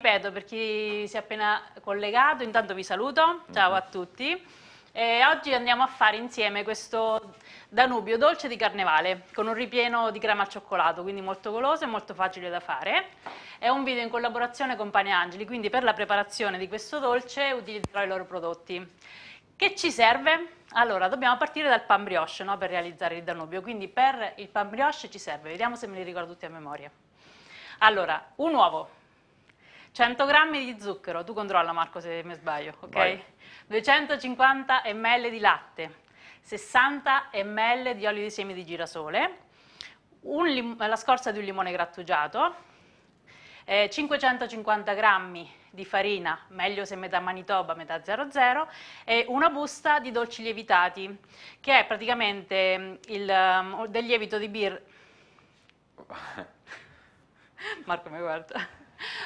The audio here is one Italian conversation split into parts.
Ripeto, per chi si è appena collegato, intanto vi saluto, ciao a tutti. Oggi andiamo a fare insieme questo Danubio Dolce di Carnevale con un ripieno di crema al cioccolato, quindi molto goloso e molto facile da fare. È un video in collaborazione con Paneangeli, quindi per la preparazione di questo dolce utilizzerò i loro prodotti. Che ci serve? Allora, dobbiamo partire dal pan brioche, no? Per realizzare il Danubio, quindi per il pan brioche ci serve, vediamo se me li ricordo tutti a memoria. Allora, un uovo. 100 g di zucchero, tu controlla Marco se mi sbaglio, ok? Vai. 250 ml di latte, 60 ml di olio di semi di girasole, la scorza di un limone grattugiato, 550 g di farina, meglio se metà Manitoba, metà 00, e una busta di dolci lievitati, che è praticamente del lievito di birra. Marco mi guarda.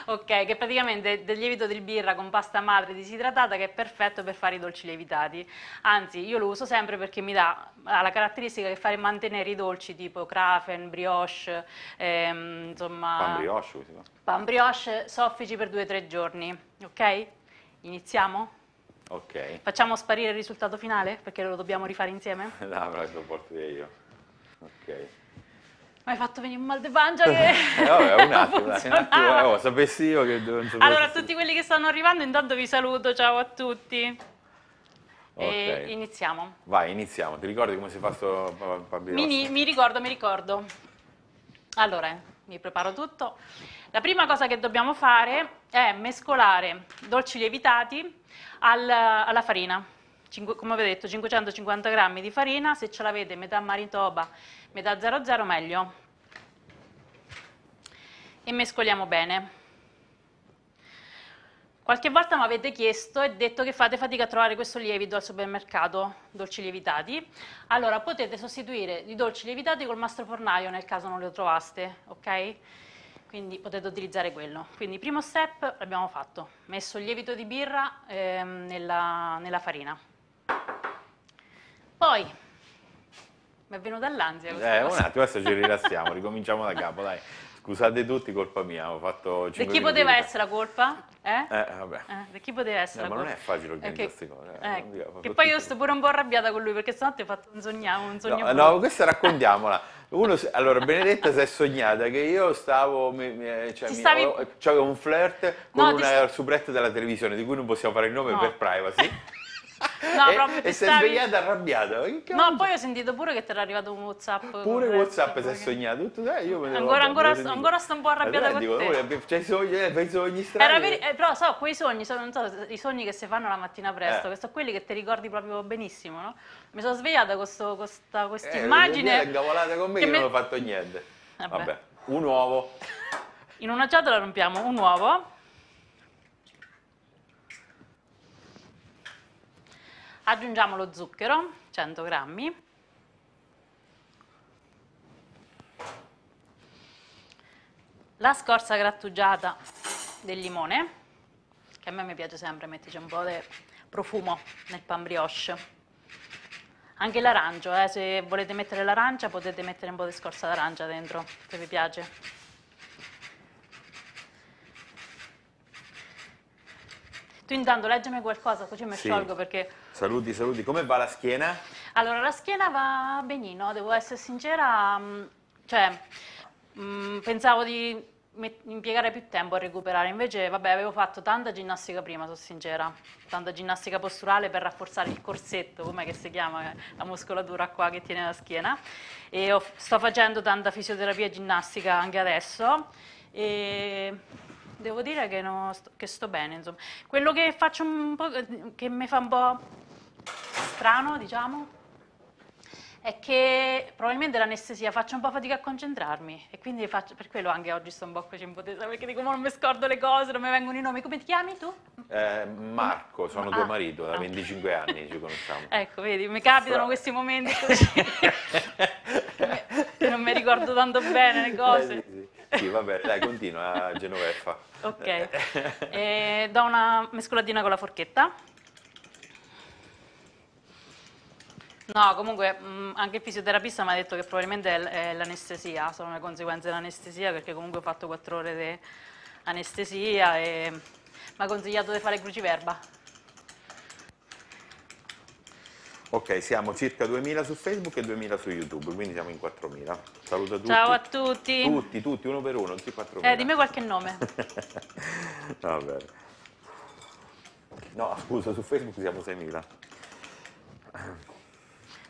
Ok, che praticamente del lievito di birra con pasta madre disidratata, che è perfetto per fare i dolci lievitati. Anzi, io lo uso sempre perché mi dà la caratteristica che fare mantenere i dolci tipo Krafen, brioche, insomma, pan brioche soffici per 2 o 3 giorni. Ok? Iniziamo? Ok. Facciamo sparire il risultato finale? Perché lo dobbiamo rifare insieme? No, però lo porto io. Ok. Mi hai fatto venire un mal di pancia che vabbè, un attimo, sapessi io che non sapessi. Allora, tutti quelli che stanno arrivando, intanto vi saluto, ciao a tutti. Okay. E iniziamo. Vai, iniziamo. Ti ricordi come si fa sto pan brioche? Mi ricordo. Allora, mi preparo tutto. La prima cosa che dobbiamo fare è mescolare dolci lievitati alla farina. Come vi ho detto, 550 g di farina, se ce l'avete metà Manitoba, metà 00 meglio. E mescoliamo bene. Qualche volta mi avete chiesto e detto che fate fatica a trovare questo lievito al supermercato, dolci lievitati. Allora potete sostituire i dolci lievitati col mastro fornaio nel caso non lo trovaste, ok? Quindi potete utilizzare quello. Quindi primo step l'abbiamo fatto, messo il lievito di birra nella farina. Poi, mi è venuta l'ansia questa cosa. Un attimo, adesso ci rilassiamo, ricominciamo da capo, dai. Scusate tutti, colpa mia, ho fatto 5 minuti. Di chi poteva essere la colpa? Vabbè. Di chi poteva essere la colpa? Ma non è facile organizzare queste cose. Che poi io sto pure un po' arrabbiata con lui, perché sennò ti ho fatto un sogno. No, questa raccontiamola. Allora, Benedetta si è sognata che io stavo... C'avevo un flirt con una soubrette della televisione, di cui non possiamo fare il nome per privacy. No, e si è svegliata arrabbiata. No, poi ho sentito pure che ti era arrivato un WhatsApp. Pure WhatsApp si è sognato. Ancora sto un po' arrabbiata con te. C'hai sogni strani. Però so, quei sogni sono i sogni che si fanno la mattina presto, che sono quelli che ti ricordi proprio benissimo, no? Mi sono svegliata con questa immagine. È incavolata con me che non ho fatto niente. Vabbè, un uovo. In una ciotola rompiamo un uovo. Aggiungiamo lo zucchero, 100 g, la scorza grattugiata del limone, che a me mi piace sempre, metterci un po' di profumo nel pan brioche, anche l'arancio, se volete mettere l'arancia potete mettere un po' di scorza d'arancia dentro, se vi piace. Tu intanto leggimi qualcosa, così mi sciolgo perché... Saluti, come va la schiena? Allora, la schiena va benino, devo essere sincera, pensavo di impiegare più tempo a recuperare, invece vabbè, avevo fatto tanta ginnastica prima, sono sincera, tanta ginnastica posturale per rafforzare il corsetto, com'è che si chiama, la muscolatura qua che tiene la schiena, e sto facendo tanta fisioterapia e ginnastica anche adesso, e... devo dire che sto bene, insomma. Quello che faccio un po', che mi fa un po' strano, diciamo, è che probabilmente l'anestesia faccio un po' fatica a concentrarmi e quindi per quello anche oggi sto un po' così impotente, perché dico non mi scordo le cose, non mi vengono i nomi. Come ti chiami tu? Marco, sono tuo marito, da 25 anni ci conosciamo. Ecco, vedi, mi capitano questi momenti così. Non mi ricordo tanto bene le cose. Sì, vabbè, dai, continua, Genoveffa. Ok, do una mescolatina con la forchetta. No, comunque anche il fisioterapista mi ha detto che probabilmente è l'anestesia, sono le conseguenze dell'anestesia, perché comunque ho fatto 4 ore anestesia e mi ha consigliato di fare cruciverba. Ok, siamo circa 2000 su Facebook e 2000 su YouTube, quindi siamo in 4000. Saluto a tutti. Ciao a tutti. Tutti, uno per uno, tutti 4000. Di me qualche nome. Va bene. No, scusa, su Facebook siamo 6000.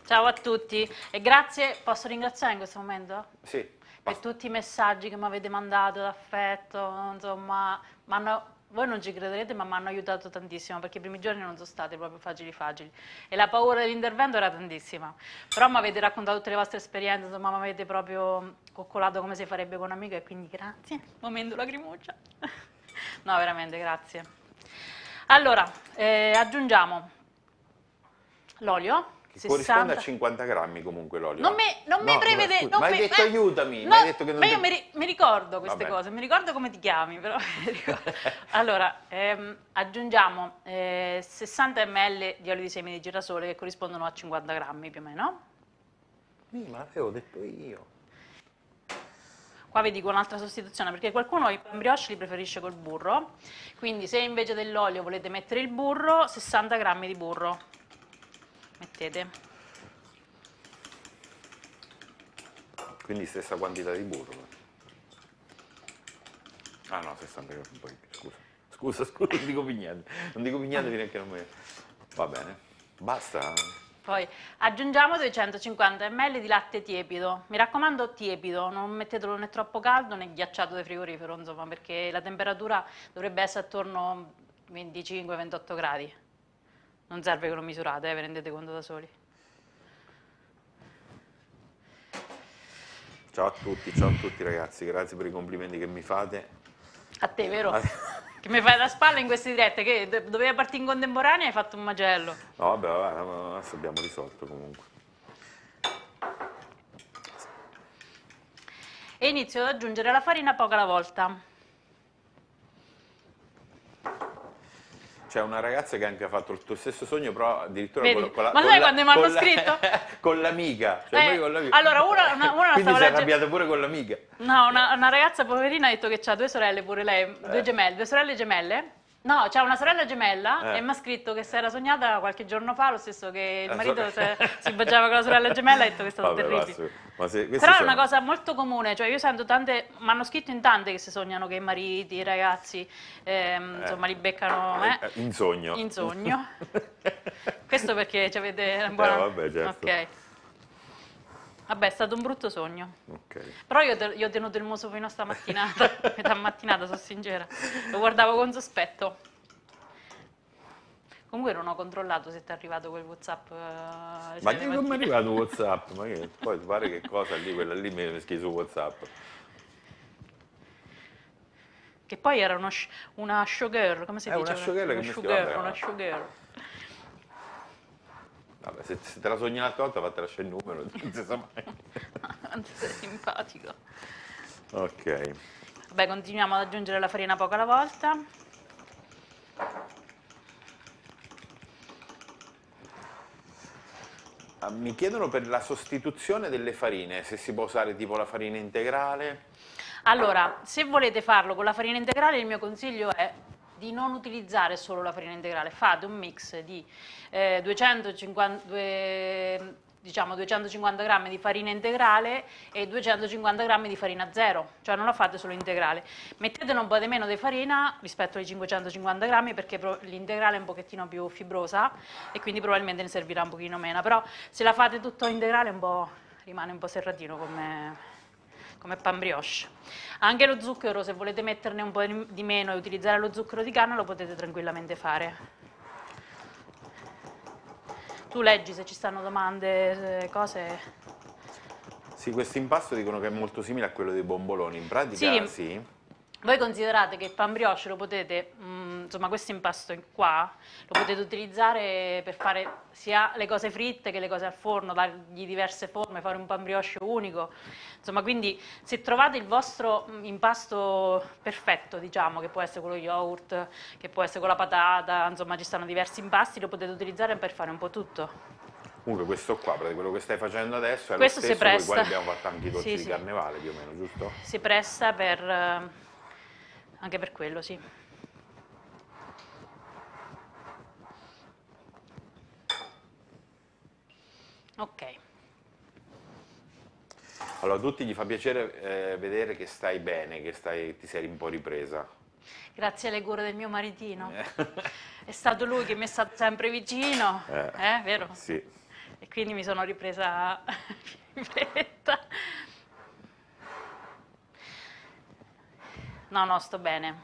Ciao a tutti e grazie, posso ringraziare in questo momento? Sì. Per tutti i messaggi che mi avete mandato d'affetto, insomma, voi non ci crederete, ma mi hanno aiutato tantissimo, perché i primi giorni non sono stati proprio facili e la paura dell'intervento era tantissima, però mi avete raccontato tutte le vostre esperienze, insomma mi avete proprio coccolato come si farebbe con un'amica, e quindi grazie, momento lacrimuccia. No, veramente grazie. Allora, aggiungiamo l'olio. Corrisponde a 50 grammi comunque l'olio. Non mi prevede... Scusa, non mi hai detto aiutami. No, hai detto che non io mi ricordo queste cose, mi ricordo come ti chiami, però... Allora, aggiungiamo 60 ml di olio di semi di girasole, che corrispondono a 50 grammi più o meno. Ma l'avevo detto io. Qua vi dico un'altra sostituzione, perché qualcuno i pan brioche li preferisce col burro, quindi se invece dell'olio volete mettere il burro, 60 grammi di burro. Mettete. Quindi stessa quantità di burro. Ah no, 60 grammi, poi scusa, non dico più niente. Non dico più niente fino a che non mi... Va bene, basta. Poi aggiungiamo 250 ml di latte tiepido. Mi raccomando tiepido, non mettetelo né troppo caldo né ghiacciato dai frigorifero, insomma, perché la temperatura dovrebbe essere attorno a 25-28 gradi. Non serve che lo misurate, ve rendete conto da soli. Ciao a tutti ragazzi, grazie per i complimenti che mi fate. A te, vero? Che mi fai da spalla in queste dirette, che dovevi partire in contemporanea e hai fatto un macello. No, vabbè, adesso abbiamo risolto comunque. E inizio ad aggiungere la farina poco alla volta. C'è una ragazza che anche ha fatto il tuo stesso sogno, però addirittura con l'amica. Cioè allora, una quindi si è arrabbiata pure con l'amica. No, una ragazza poverina ha detto che ha due sorelle pure lei, due sorelle gemelle. No, c'ha una sorella gemella e mi ha scritto che si era sognata qualche giorno fa, lo stesso che il marito si baciava con la sorella gemella, ha detto che è stato terribile. Però è una cosa molto comune, cioè io sento tante, mi hanno scritto in tante che si sognano che i mariti, i ragazzi, insomma li beccano in sogno. In sogno. Questo perché ci avete una buona... vabbè, certo. Ok. Vabbè, è stato un brutto sogno. Okay. Però io ho tenuto il muso fino a stamattinata, metà mattinata, sono sincera. Lo guardavo con sospetto. Comunque non ho controllato se ti è arrivato quel WhatsApp. Ma che non mi è arrivato un WhatsApp? Ma che poi pare che cosa lì, quella lì mi scrive su WhatsApp. Che poi era una showgirl, come si dice? Una showgirl che mi scriveva. Una showgirl. Vabbè, se te la sogni l'altra volta, fattela il numero, non si sa mai. Sei simpatico. Ok. Vabbè, continuiamo ad aggiungere la farina poco alla volta. Mi chiedono per la sostituzione delle farine, se si può usare tipo la farina integrale. Allora, se volete farlo con la farina integrale, il mio consiglio è di non utilizzare solo la farina integrale, fate un mix di 250 grammi di farina integrale e 250 grammi di farina zero, cioè non la fate solo integrale. Mettetene un po' di meno di farina rispetto ai 550 grammi perché l'integrale è un pochettino più fibrosa e quindi probabilmente ne servirà un pochino meno, però se la fate tutto integrale rimane un po' serratino come pan brioche. Anche lo zucchero, se volete metterne un po' di meno e utilizzare lo zucchero di canna, lo potete tranquillamente fare. Tu leggi se ci stanno domande, cose... Sì, questo impasto dicono che è molto simile a quello dei bomboloni, in pratica sì. Voi considerate che il pan brioche lo potete, insomma questo impasto qua, lo potete utilizzare per fare sia le cose fritte che le cose al forno, dargli diverse forme, fare un pan brioche unico. Insomma, quindi se trovate il vostro impasto perfetto, diciamo, che può essere con lo yogurt, che può essere con la patata, insomma ci stanno diversi impasti, lo potete utilizzare per fare un po' tutto. Comunque questo qua, quello che stai facendo adesso è questo lo stesso con il quale abbiamo fatto anche i dolci di Carnevale, più o meno, giusto? Si presta per... Anche per quello, sì. Ok. Allora, a tutti gli fa piacere vedere che stai bene, che ti sei un po' ripresa. Grazie alle cure del mio maritino. È stato lui che mi è stato sempre vicino, vero? Sì. E quindi mi sono ripresa in fretta. No, no, sto bene.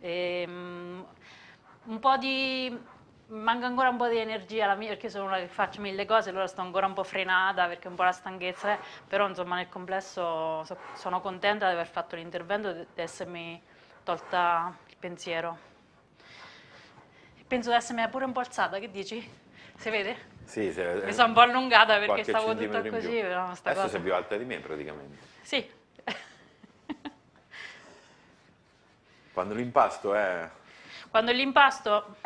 Un po' di... Manca ancora un po' di energia, perché sono una che faccio mille cose, allora sto ancora un po' frenata perché è un po' la stanchezza, però insomma nel complesso sono contenta di aver fatto l'intervento e di essermi tolta il pensiero. E penso di essermi pure un po' alzata, che dici? Si vede? Sì, si vede. Mi sono un po' allungata perché stavo tutta così. Però adesso sei più alta di me praticamente. Sì. Quando l'impasto è... Quando l'impasto...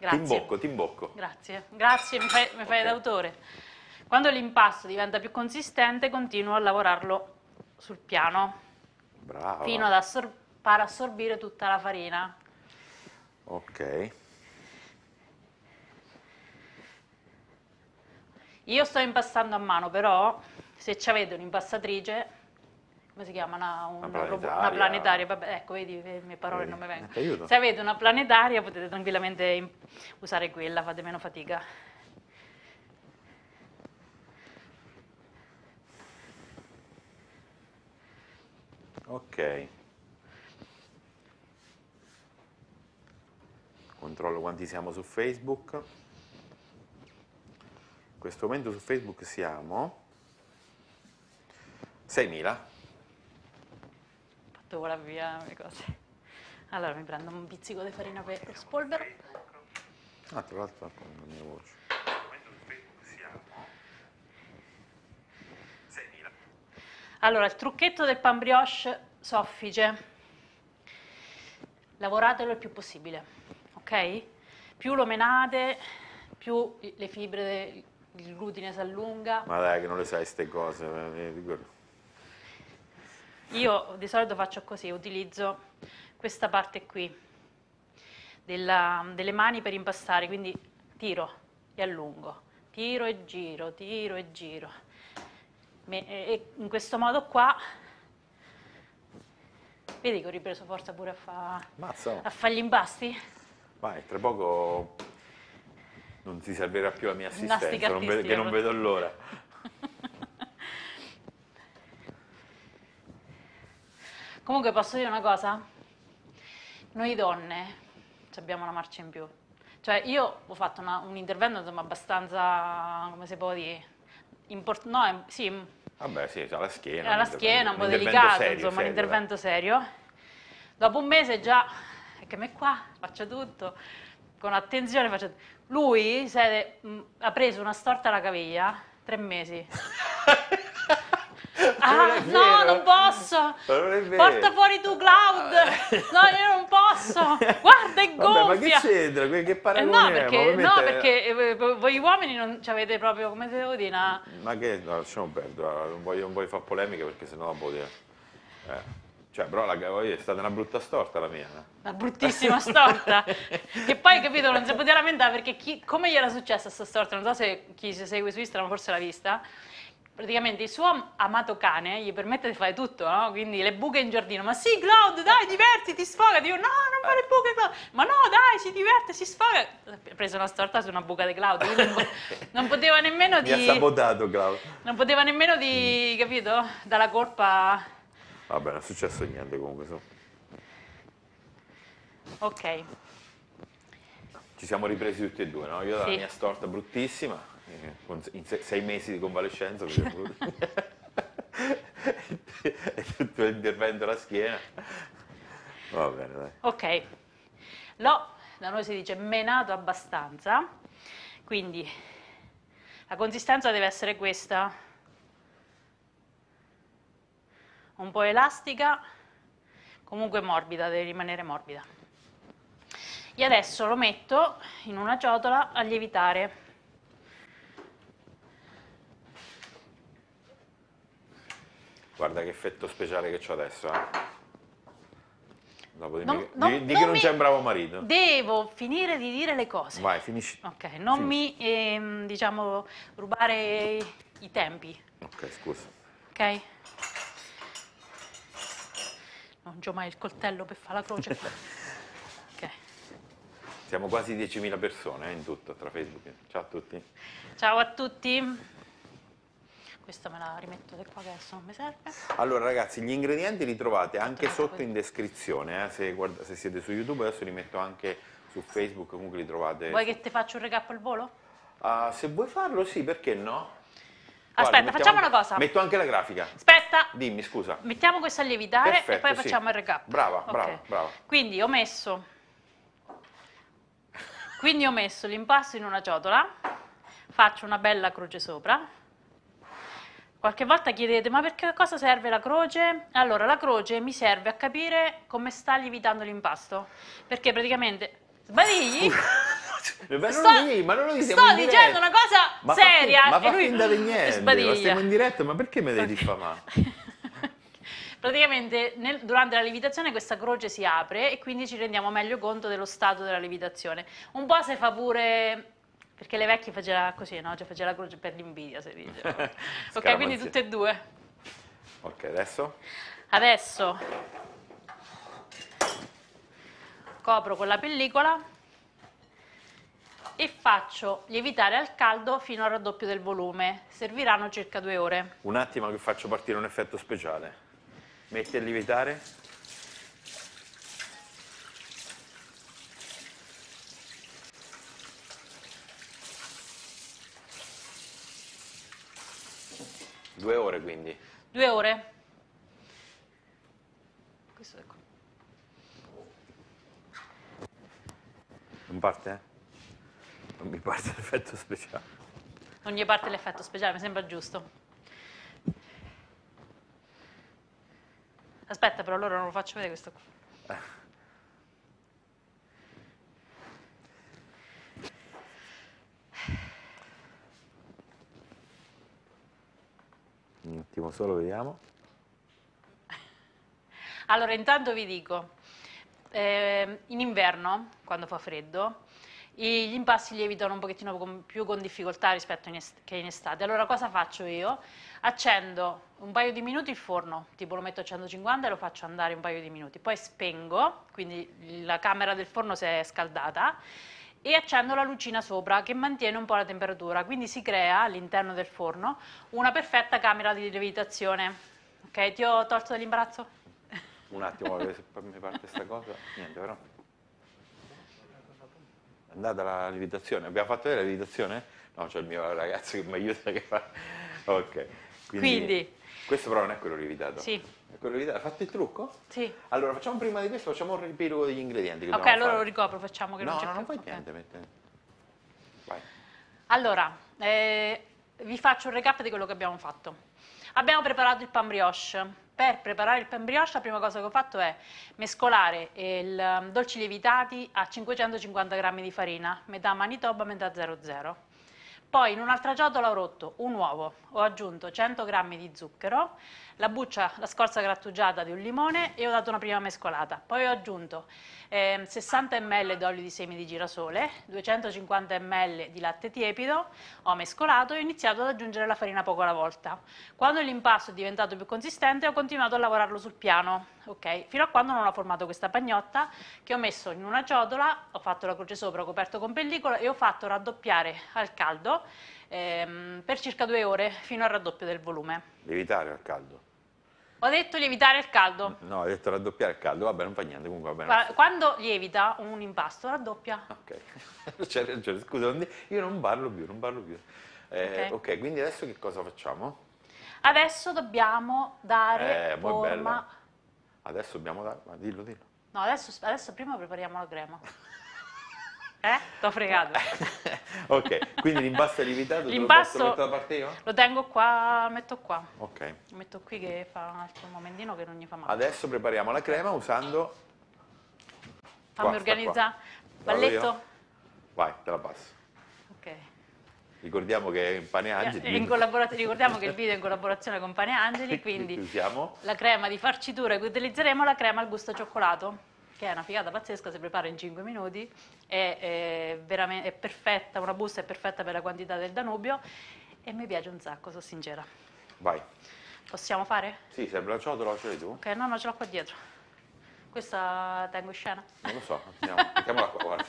Grazie. Ti imbocco. Grazie, grazie, mi fai d'autore. Quando l'impasto diventa più consistente, continuo a lavorarlo sul piano. Bravo. Fino ad assorbire tutta la farina. Ok. Io sto impastando a mano, però se ci avete un'impastatrice, come si chiama? Una planetaria, vabbè, ecco, vedi, le mie parole non mi vengono. Se avete una planetaria potete tranquillamente usare quella, fate meno fatica. Ok. Controllo quanti siamo su Facebook. In questo momento su Facebook siamo 6.000. Vola via le cose. Allora mi prendo un pizzico di farina per lo spolvero. Ah, tra l'altro con la mia voce. Allora, il trucchetto del pan brioche soffice. Lavoratelo il più possibile, ok? Più lo menate, più le fibre, il glutine si allunga. Ma dai, che non le sai ste cose, figurati. Io di solito faccio così, utilizzo questa parte qui delle mani per impastare, quindi tiro e allungo, tiro e giro, e in questo modo qua, vedi che ho ripreso forza pure a fare gli impasti? Vai, tra poco non ti servirà più la mia assistenza, che non vedo l'ora. Comunque posso dire una cosa? Noi donne abbiamo una marcia in più. Cioè io ho fatto un intervento insomma abbastanza, come si può dire, no, sì. Vabbè sì, alla schiena. Alla schiena, un po' delicato, insomma, un intervento serio. Dopo un mese già, che me qua, faccio tutto, con attenzione faccio tutto. Lui ha preso una storta alla caviglia, 3 mesi. Ah, no, non posso! Porta fuori tu, Cloud! No, io non posso! Guarda, è gonfia! Vabbè, ma che c'entra? Che paragone perché voi uomini non ci avete proprio, come devo dire, una... Ma che, no, lasciamo perdere, non voglio fare polemiche perché sennò la può dire... Cioè, però è stata una brutta storta la mia. Una bruttissima storta. Che poi, capito, non si poteva lamentare perché come gli era successa questa storta, non so se chi si segue su Instagram forse l'ha vista. Praticamente il suo amato cane gli permette di fare tutto, no? Quindi le buche in giardino, ma sì Cloud, dai, divertiti, sfogati. Io no, non fare buche, Cloud. Ma no, dai, si diverte, si sfoga. Ha preso una storta su una buca di Cloud, quindi non poteva nemmeno di... Mi ha sabotato Cloud. Non poteva nemmeno di, capito, dalla colpa... Vabbè, non è successo niente comunque. So. Ok. Ci siamo ripresi tutti e due, no? Io dalla mia storta bruttissima... In 6 mesi di convalescenza e tutto l'intervento alla schiena. Va bene, dai. Ok, l'ho, da noi si dice menato abbastanza, quindi la consistenza deve essere questa, un po' elastica, comunque morbida, deve rimanere morbida. E adesso lo metto in una ciotola a lievitare. Guarda che effetto speciale che ho adesso, Dopo di che non c'è un bravo marito. Devo finire di dire le cose. Vai, finisci. Ok, non finisci. Diciamo, rubare i tempi. Ok, scusa. Ok? Non gio mai il coltello per fare la croce. Ok. Siamo quasi 10.000 persone in tutto, tra Facebook. Ciao a tutti. Ciao a tutti. Questa me la rimetto da qua che adesso non mi serve. Allora ragazzi, gli ingredienti li trovate anche sotto in descrizione, se siete su YouTube, adesso li metto anche su Facebook, comunque li trovate. Vuoi che ti faccio un recap al volo? Se vuoi farlo sì, perché no? Guarda, aspetta, facciamo una cosa. Metto anche la grafica. Aspetta. Dimmi, scusa. Mettiamo questo a lievitare. Perfetto, e poi facciamo il recap. Brava, okay. brava. Quindi ho messo l'impasto in una ciotola, faccio una bella croce sopra. Qualche volta chiedete, ma perché cosa serve la croce? Allora, la croce mi serve a capire come sta lievitando l'impasto. Perché praticamente... Sbadigli? ma non lo diciamo, sto dicendo una cosa seria. Ma fa finta di niente, sbadiglia. Stiamo in diretta, ma perché me devi diffamare? Praticamente durante la lievitazione questa croce si apre e quindi ci rendiamo meglio conto dello stato della lievitazione. Un po' se fa pure... Perché le vecchie faceva così, no? Cioè faceva la croce per l'invidia, si dice. Ok, quindi tutte e due. Ok, adesso? Adesso copro con la pellicola e faccio lievitare al caldo fino al raddoppio del volume. Serviranno circa 2 ore. Un attimo che faccio partire un effetto speciale. Metti a lievitare. Due ore quindi? 2 ore. Questo è qua. Non parte? Non mi parte l'effetto speciale. Non gli parte l'effetto speciale, mi sembra giusto. Aspetta, però allora non lo faccio vedere questo qua. Un attimo solo, vediamo. Allora, intanto vi dico, in inverno, quando fa freddo, gli impasti lievitano un pochettino più con difficoltà rispetto che in estate. Allora, cosa faccio io? Accendo un paio di minuti il forno, tipo lo metto a 150 e lo faccio andare un paio di minuti. Poi spengo, quindi la camera del forno si è scaldata, e accendo la lucina sopra che mantiene un po' la temperatura, quindi si crea all'interno del forno una perfetta camera di lievitazione. Ok, ti ho tolto dall'imbarazzo? Un attimo, se mi parte questa cosa, niente però. È andata la lievitazione, abbiamo fatto la lievitazione? No, c'è il mio ragazzo che mi aiuta che fa... Ok, quindi... Questo però non è quello lievitato. Sì. È quello lievitato. Hai fatto il trucco? Sì. Allora facciamo prima di questo, facciamo un riepilogo degli ingredienti. Che ok, allora lo ricopro, facciamo che non c'è più. No, non fai niente. Vai. Allora, vi faccio un recap di quello che abbiamo fatto. Abbiamo preparato il pan brioche. Per preparare il pan brioche la prima cosa che ho fatto è mescolare il dolci lievitati a 550 g di farina, metà Manitoba, metà 00. Poi in un'altra ciotola ho rotto un uovo, ho aggiunto 100 g di zucchero, la scorza grattugiata di un limone e ho dato una prima mescolata. Poi ho aggiunto 60 ml d'olio di semi di girasole, 250 ml di latte tiepido, ho mescolato e ho iniziato ad aggiungere la farina poco alla volta. Quando l'impasto è diventato più consistente ho continuato a lavorarlo sul piano, ok? Fino a quando non ho formato questa pagnotta che ho messo in una ciotola, ho fatto la croce sopra, ho coperto con pellicola e ho fatto raddoppiare al caldo per circa 2 ore fino al raddoppio del volume. Lievitare al caldo? Ho detto lievitare al caldo. No, ho detto raddoppiare al caldo, vabbè non fa niente, comunque va bene. Quando lievita un impasto raddoppia. Ok, c'è ragione, scusa, io non parlo più. Ok, quindi adesso che cosa facciamo? Adesso dobbiamo dare forma... Adesso dobbiamo dare... Dillo. No, adesso prima prepariamo la crema. T'ho fregato. Ok, quindi l'impasto è lievitato. L'impasto lo metto da parte io? Lo tengo qua, metto qua. Ok. Lo metto qui che fa un altro momentino che non gli fa male. Adesso prepariamo la crema usando... Fammi organizzare. Balletto? Vai, te la passo. Ok. Ricordiamo che è in Paneangeli. Ricordiamo che il video è in collaborazione con Paneangeli, quindi la crema di farcitura che utilizzeremo è la crema al gusto cioccolato. che è una figata pazzesca, si prepara in 5 minuti, è perfetta, una busta è perfetta per la quantità del Danubio e mi piace un sacco, sono sincera. Vai. Possiamo fare? Sì, se il braciotolo ce l'hai tu. Ok, no, ce l'ho qua dietro. Questa tengo in scena? Non lo so, andiamo, mettiamola qua, guarda.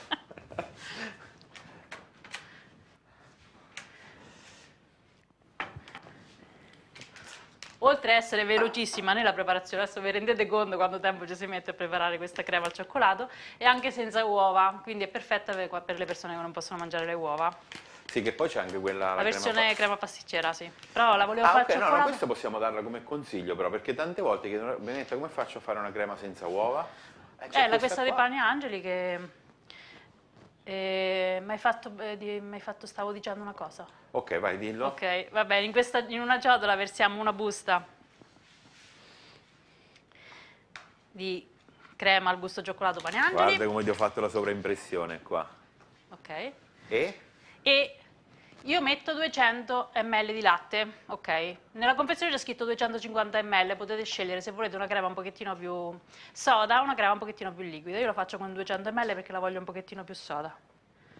Oltre a essere velocissima nella preparazione, adesso vi rendete conto quanto tempo ci si mette a preparare questa crema al cioccolato, è anche senza uova, quindi è perfetta per le persone che non possono mangiare le uova. Sì, che poi c'è anche quella... La versione crema pasticcera, sì. Però la volevo fare al cioccolato. No, questa possiamo darla come consiglio però, perché tante volte chiedono, Benedetta, come faccio a fare una crema senza uova? Questa dei Paneangeli che... stavo dicendo una cosa. Ok, vai, dillo. Ok, va bene, in una ciotola versiamo una busta di crema al gusto cioccolato Paneangeli. Guarda come ti ho fatto la sovraimpressione qua. Ok. E io metto 200 ml di latte, ok? Nella confezione c'è scritto 250 ml, potete scegliere se volete una crema un pochettino più soda o una crema un pochettino più liquida. Io la faccio con 200 ml perché la voglio un pochettino più soda.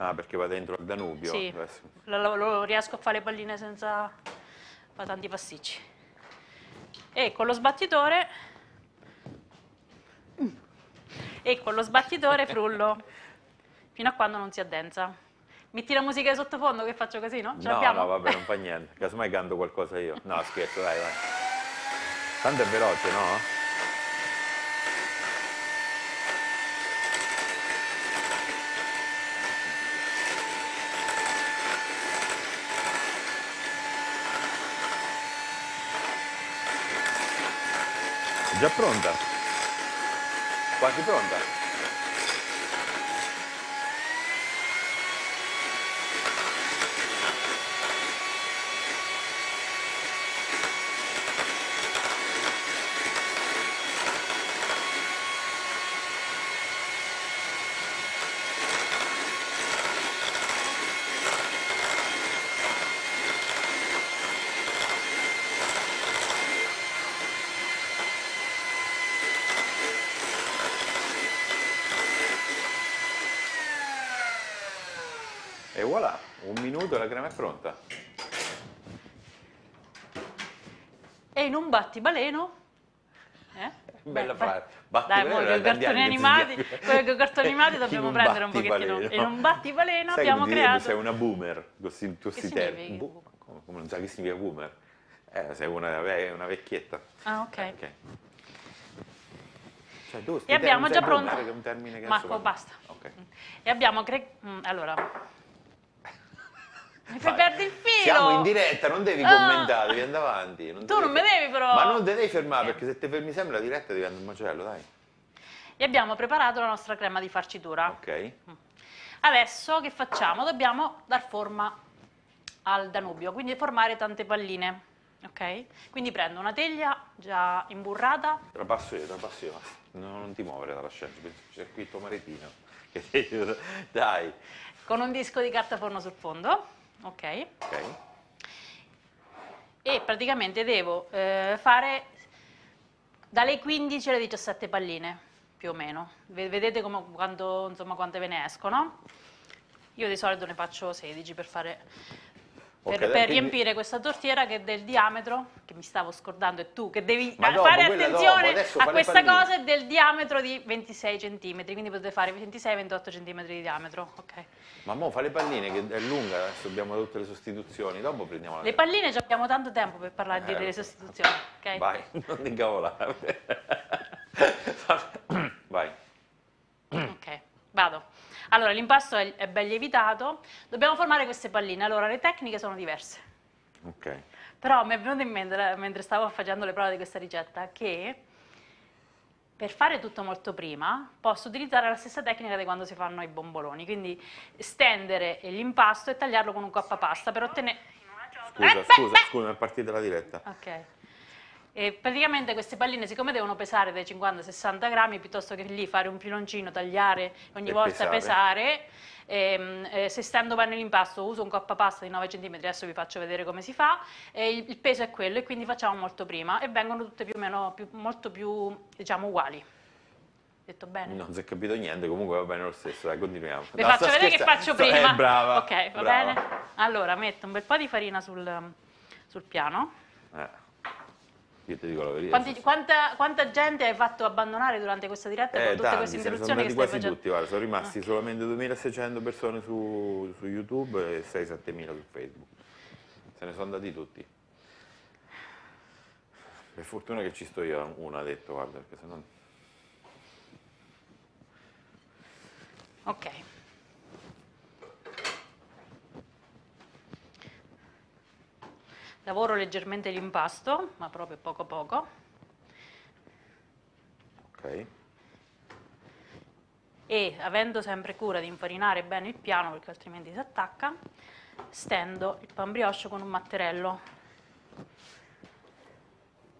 Ah, perché va dentro il Danubio? Sì, lo riesco a fare le palline senza tanti pasticci. E con lo sbattitore... frullo fino a quando non si addensa. Metti la musica di sottofondo che faccio così, no? No, vabbè, non fa niente. Casomai canto qualcosa io. No, scherzo, dai, vai. Tanto è veloce, no? È già pronta? Quasi pronta? E voilà, un minuto e la crema è pronta. E in un battibaleno... Bella frase. Dai, poi con i cartoni animati, dobbiamo prendere un pochettino. E in un battibaleno abbiamo creato... Sei una boomer, non sai che significa boomer. Sei una vecchietta. Ah, ok. Cioè, e abbiamo già pronto... Marco, basta. Ok. E abbiamo allora... Mi fai perdere il filo! Siamo in diretta, non devi commentare, devi andare avanti. Non mi devi però! Ma non devi fermare, perché se ti fermi sempre la diretta diventa un macello, dai. E abbiamo preparato la nostra crema di farcitura. Ok. Adesso che facciamo? Dobbiamo dar forma al Danubio, quindi formare tante palline. Ok? Quindi prendo una teglia già imburrata. Trapasso io. Non ti muovere dalla scienza, c'è qui il tuo maritino. Dai! Con un disco di carta forno sul fondo. Ok. E praticamente devo fare dalle 15 alle 17 palline, più o meno. Vedete quante ve ne escono. Io di solito ne faccio 16 per riempire questa tortiera che è del diametro, che mi stavo scordando, e tu che devi fare attenzione a questa cosa, è del diametro di 26 cm, quindi potete fare 26-28 cm di diametro, ok? Ma mo fa le palline che è lunga, adesso abbiamo tutte le sostituzioni, dopo prendiamo la... Le palline ci abbiamo tanto tempo per parlare delle sostituzioni, ok? Vai, non ti cavolare. Vai. Ok, vado. Allora, l'impasto è ben lievitato, dobbiamo formare queste palline. Allora, le tecniche sono diverse. Ok. Però mi è venuto in mente, mentre stavo facendo le prove di questa ricetta, che per fare tutto molto prima posso utilizzare la stessa tecnica di quando si fanno i bomboloni, quindi stendere l'impasto e tagliarlo con un coppapasta per ottenere... Scusa, è partita la diretta. Ok. E praticamente queste palline, siccome devono pesare dai 50 ai 60 grammi, piuttosto che lì fare un piloncino, tagliare ogni volta pesare, se stendo bene l'impasto uso un coppapasta di 9 cm, adesso vi faccio vedere come si fa, e il peso è quello e quindi facciamo molto prima e vengono tutte più o meno molto più, diciamo, uguali. detto bene? Non si è capito niente, comunque va bene lo stesso, dai, continuiamo. Vi faccio vedere che faccio prima. Brava. Ok, va bene. Allora, metto un bel po' di farina sul piano. Io ti dico la verità. Quanta gente hai fatto abbandonare durante questa diretta con tutte queste interruzioni che stai facendo? Quasi tutti, guarda, sono rimasti solamente 2600 persone su YouTube e 6-7000 su Facebook. Se ne sono andati tutti. Per fortuna che ci sto io, una ha detto, guarda, perché se no... Ok. Lavoro leggermente l'impasto, ma proprio poco poco. Ok. E avendo sempre cura di infarinare bene il piano, perché altrimenti si attacca, stendo il pan brioche con un matterello.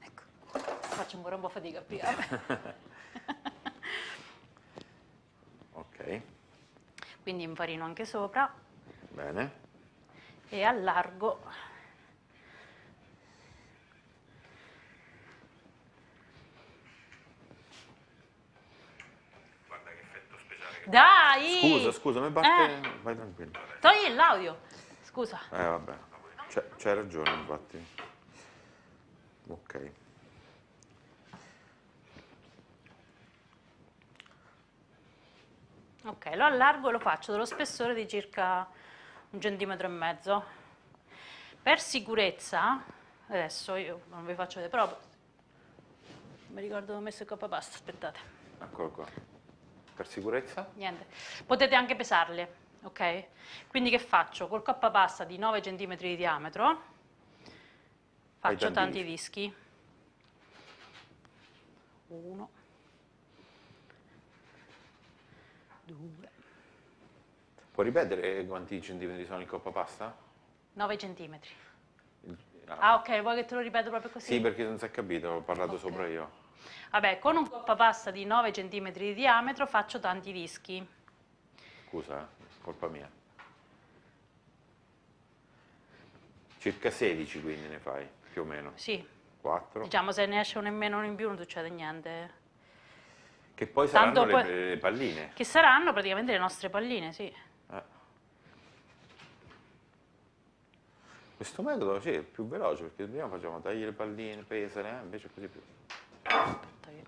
Ecco, faccio ancora un po' fatica a piegare. Ok. Quindi infarino anche sopra. Bene. E allargo... Dai! Scusa, mi batte... Vai tranquillo. Togli l'audio. Scusa. Vabbè. C'hai ragione, infatti. Ok. Ok, lo allargo e lo faccio dello spessore di circa 1,5 cm. Per sicurezza, adesso io non vi faccio vedere, però... Mi ricordo che ho messo il coppapasta, aspettate. Eccolo qua. Per sicurezza? Niente. Potete anche pesarle, ok? Quindi che faccio? Col coppapasta di 9 cm di diametro faccio tanti dischi. 1, 2. Puoi ripetere quanti centimetri sono il coppapasta? 9 cm. Ah, ok, vuoi che te lo ripeto proprio così? Sì, perché non si è capito, ho parlato sopra io. Vabbè, con un coppapasta di 9 cm di diametro faccio tanti dischi. Scusa, colpa mia. Circa 16 quindi ne fai, più o meno. Sì. 4. Diciamo, se ne esce uno in meno, uno in più, non succede niente. Che poi tanto saranno le palline. Che saranno praticamente le nostre palline, sì. Questo metodo sì, è più veloce, perché prima facciamo tagliare le palline, pesare, invece è così più... Aspetta che...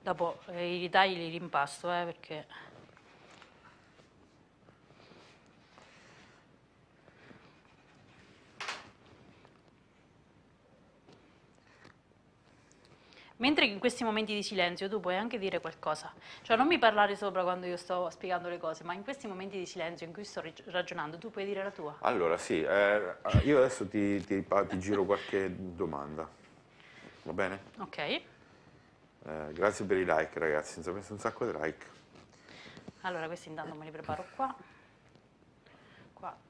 Dopo i ritagli li rimpasto, perché... Mentre in questi momenti di silenzio tu puoi anche dire qualcosa, cioè non mi parlare sopra quando io sto spiegando le cose, ma in questi momenti di silenzio in cui sto ragionando tu puoi dire la tua. Allora sì, io adesso ti giro qualche domanda, va bene? Ok. Grazie per i like ragazzi, mi sono messo un sacco di like. Allora questi intanto me li preparo qua. 4.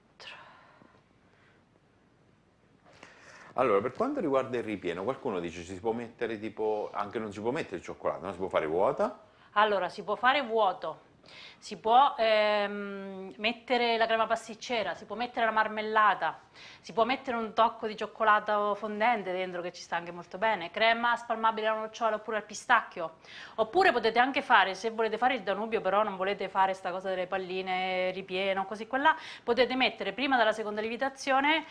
Allora, per quanto riguarda il ripieno, qualcuno dice ci si può mettere tipo, anche non si può mettere il cioccolato, non si può fare vuota? Allora, si può fare vuoto, si può mettere la crema pasticcera, si può mettere la marmellata, si può mettere un tocco di cioccolato fondente dentro che ci sta anche molto bene, crema spalmabile alla nocciola oppure al pistacchio, oppure potete anche fare, se volete fare il Danubio però non volete fare sta cosa delle palline ripieno così quella, potete mettere prima della seconda lievitazione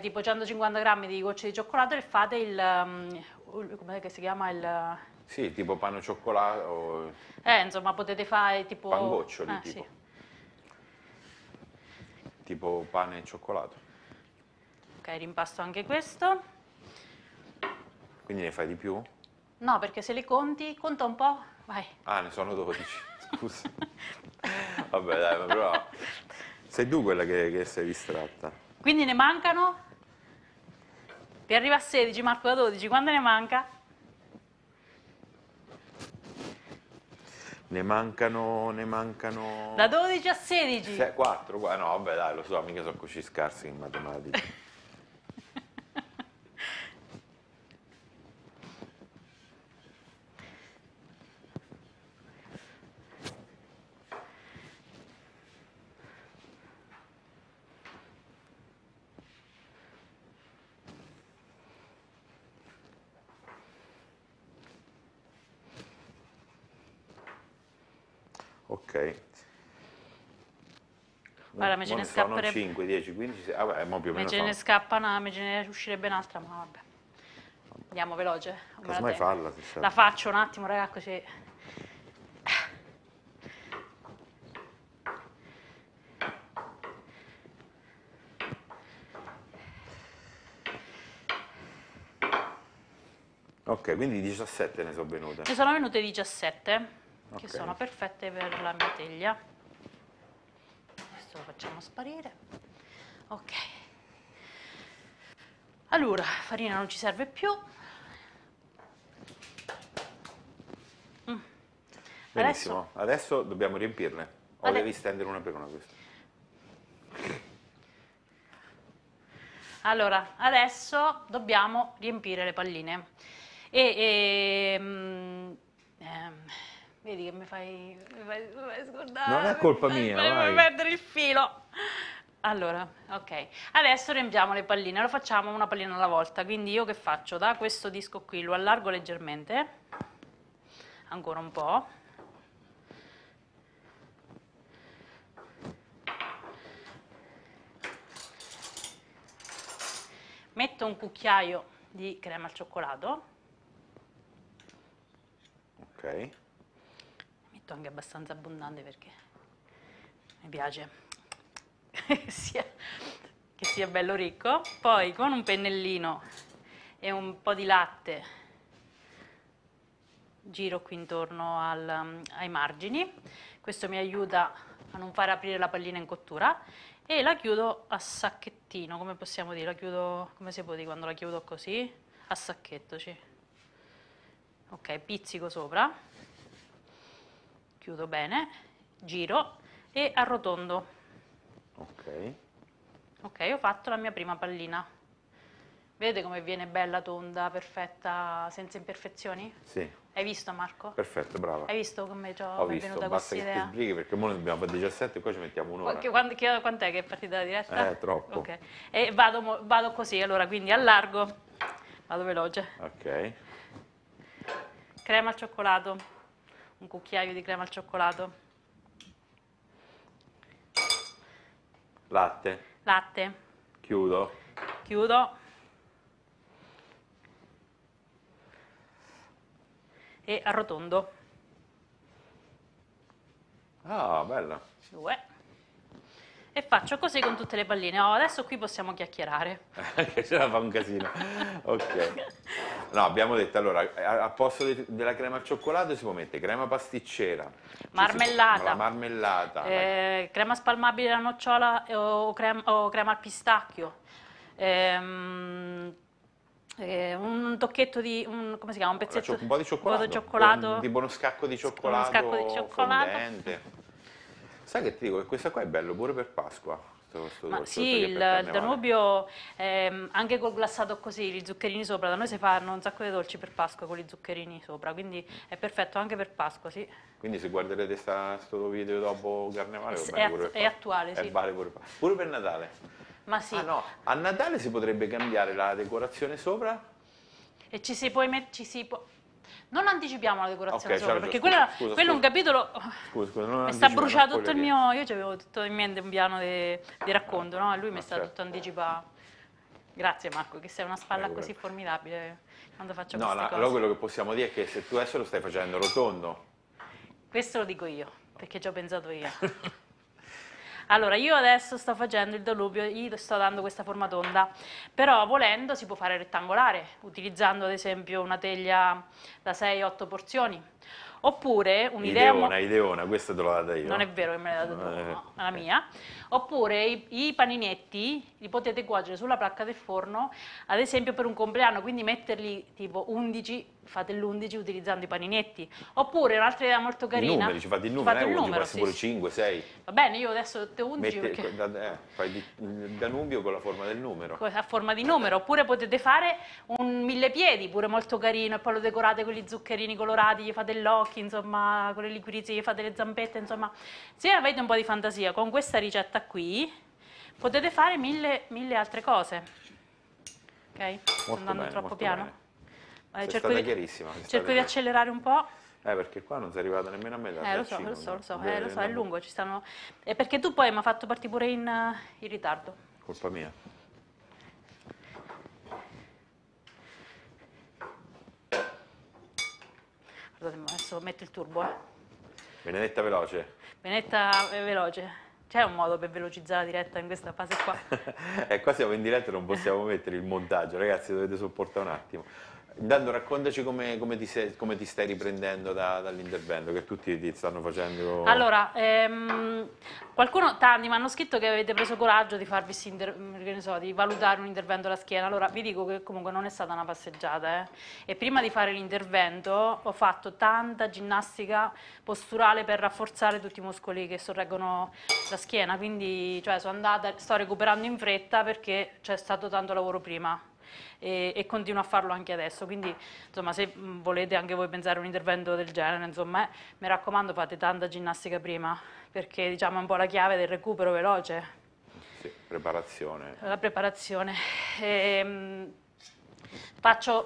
tipo 150 grammi di gocce di cioccolato e fate il com'è che si chiama il... Sì, tipo pane cioccolato. O... insomma, potete fare tipo... Pangoccioli, tipo. Sì. Tipo pane e cioccolato. Ok, rimpasto anche questo. Quindi ne fai di più? No, perché se li conti, conta un po', vai. Ah, ne sono 12, scusa. Vabbè, dai, ma però... Sei tu quella che sei distratta. Quindi ne mancano? Vi arriva a 16, Marco da 12, quando ne manca? Ne mancano... Da 12 a 16? 4, no vabbè dai, lo so, mica sono così scarsi in matematica. Ok. Guarda, me ce ne scapperebbe 5, 10, 15, ah, beh, più o meno me ne scappa una, me ce ne uscirebbe un'altra, ma vabbè. Andiamo veloce. Casomai falla. La faccio un attimo, raga, così. Ok, quindi 17 ne sono venute. Ne sono venute 17, okay, che sono perfette per la mia teglia. Questo lo facciamo sparire. Ok. Allora, farina non ci serve più. Benissimo, adesso dobbiamo riempirne. O devi stendere una per una questa. Allora, adesso dobbiamo riempire le palline. Vedi che mi fai scordare. Non è colpa mia, vai. Mi fai perdere il filo. Allora, ok, adesso riempiamo le palline, lo facciamo una pallina alla volta, quindi io che faccio? Da questo disco qui lo allargo leggermente, ancora un po', metto un cucchiaio di crema al cioccolato. Ok. Metto anche abbastanza abbondante perché mi piace che sia bello ricco. Poi con un pennellino e un po' di latte giro qui intorno ai margini. Questo mi aiuta a non far aprire la pallina in cottura e la chiudo a sacchettino, come possiamo dire, la chiudo, come si può dire quando la chiudo così? A sacchettoci. Ok, pizzico sopra, chiudo bene, giro e arrotondo. Ok. Ok, ho fatto la mia prima pallina. Vedete come viene bella, tonda, perfetta, senza imperfezioni? Sì. Hai visto, Marco? Perfetto, brava. Hai visto come ci ho venuta questa idea? Basta che ti sbrighi perché ora dobbiamo fare 17 e qua ci mettiamo un'ora. Quant'è che è partita la diretta? Troppo. Ok. E vado così, allora, quindi allargo, vado veloce. Ok. Crema al cioccolato, un cucchiaio di crema al cioccolato. Latte. Latte. Chiudo. Chiudo. E arrotondo. Ah, bella. Due. E faccio così con tutte le palline. Oh, adesso qui possiamo chiacchierare. Che ce la fa un casino. Ok. No, abbiamo detto, allora, a posto della crema al cioccolato si può mettere crema pasticcera, marmellata, crema spalmabile alla nocciola o crema al pistacchio, un tocchetto di, come si chiama, un pezzetto, un po' di cioccolato, tipo uno scacco di cioccolato, fondente. Sai che ti dico che questa qua è bello pure per Pasqua. Ma sì, il Danubio, anche col glassato così, gli zuccherini sopra, da noi si fanno un sacco di dolci per Pasqua con gli zuccherini sopra, quindi è perfetto anche per Pasqua, sì. Quindi se guarderete questo video dopo Carnevale è attuale, sì. Vale pure per Natale. Ma sì. Ah, no, a Natale si potrebbe cambiare la decorazione sopra? E ci si può mettere... Non anticipiamo la decorazione, okay, sopra, perché quello è un capitolo. Mi sta bruciando tutto il mio. Io avevo tutto in mente un piano di racconto, no? Lui mi sta tutto anticipato. Grazie, Marco, che sei una spalla così formidabile quando faccio queste cose. Allora quello che possiamo dire è che se tu adesso lo stai facendo rotondo. Questo lo dico io, perché ci ho pensato io. Allora, io adesso sto facendo il Danubio, gli sto dando questa forma tonda, però volendo si può fare rettangolare, utilizzando ad esempio una teglia da 6-8 porzioni, oppure un'idea... Ideona, questa te l'ho data io. Non è vero che me l'hai data tu, no, è la mia. Oppure i paninetti li potete cuocere sulla placca del forno, ad esempio per un compleanno, quindi metterli tipo 11, fate l'11 utilizzando i paninetti. Oppure un'altra idea molto carina... Ci fate il numero, sì, pure 5, 6. Va bene, io adesso te 11 perché... fai il Danubio con la forma del numero. A forma di numero, oppure potete fare un millepiedi, pure molto carino, e poi lo decorate con gli zuccherini colorati, gli fate l'occhio, insomma, con le liquirizie, gli fate le zampette, insomma. Se avete un po' di fantasia, con questa ricetta qui potete fare mille altre cose. Ok? Sto andando troppo piano. Cerco di accelerare un po'. Perché qua non sei arrivata nemmeno a me la lo so, lo so, è lungo, ci stanno... perché tu poi mi hai fatto partire pure in ritardo. Colpa mia. Guardate, adesso metto il turbo, Benedetta veloce. Benedetta veloce. C'è un modo per velocizzare la diretta in questa fase qua? Qua siamo in diretta e non possiamo mettere il montaggio, ragazzi, dovete sopportare un attimo. Intanto raccontaci come ti stai riprendendo dall'intervento che tutti ti stanno facendo. Allora, tanti mi hanno scritto che avete preso coraggio di farvi, che ne so, di valutare un intervento alla schiena. Allora, vi dico che comunque non è stata una passeggiata, e prima di fare l'intervento ho fatto tanta ginnastica posturale per rafforzare tutti i muscoli che sorreggono la schiena, quindi cioè, sono andata, sto recuperando in fretta perché c'è stato tanto lavoro prima. E continuo a farlo anche adesso, quindi insomma se volete anche voi pensare a un intervento del genere, insomma, mi raccomando, fate tanta ginnastica prima, perché diciamo è un po' la chiave del recupero veloce. Sì, preparazione. La preparazione. Non faccio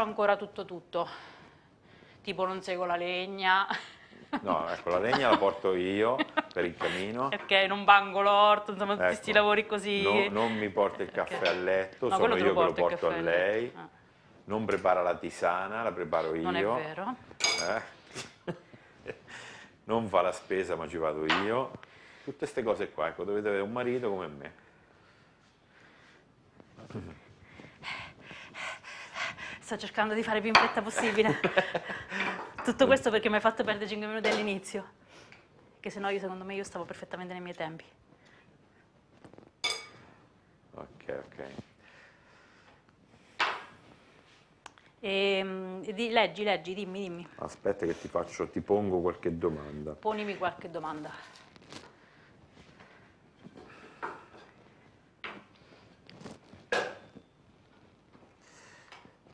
ancora tutto, tipo non seguo la legna. No, ecco, la legna la porto io per il camino. Ok, non bango l'orto, insomma, ecco, questi lavori così. Non mi porta il caffè a letto, no, sono io che lo porto a lei. Ah. Non prepara la tisana, la preparo io. Non è vero. Non fa la spesa, ma ci vado io. Tutte queste cose qua, ecco, dovete avere un marito come me. Sto cercando di fare più in fretta possibile. Tutto questo perché mi hai fatto perdere 5 minuti all'inizio, che sennò secondo me io stavo perfettamente nei miei tempi. Ok. Leggi, dimmi. Aspetta che ti pongo qualche domanda. Ponimi qualche domanda.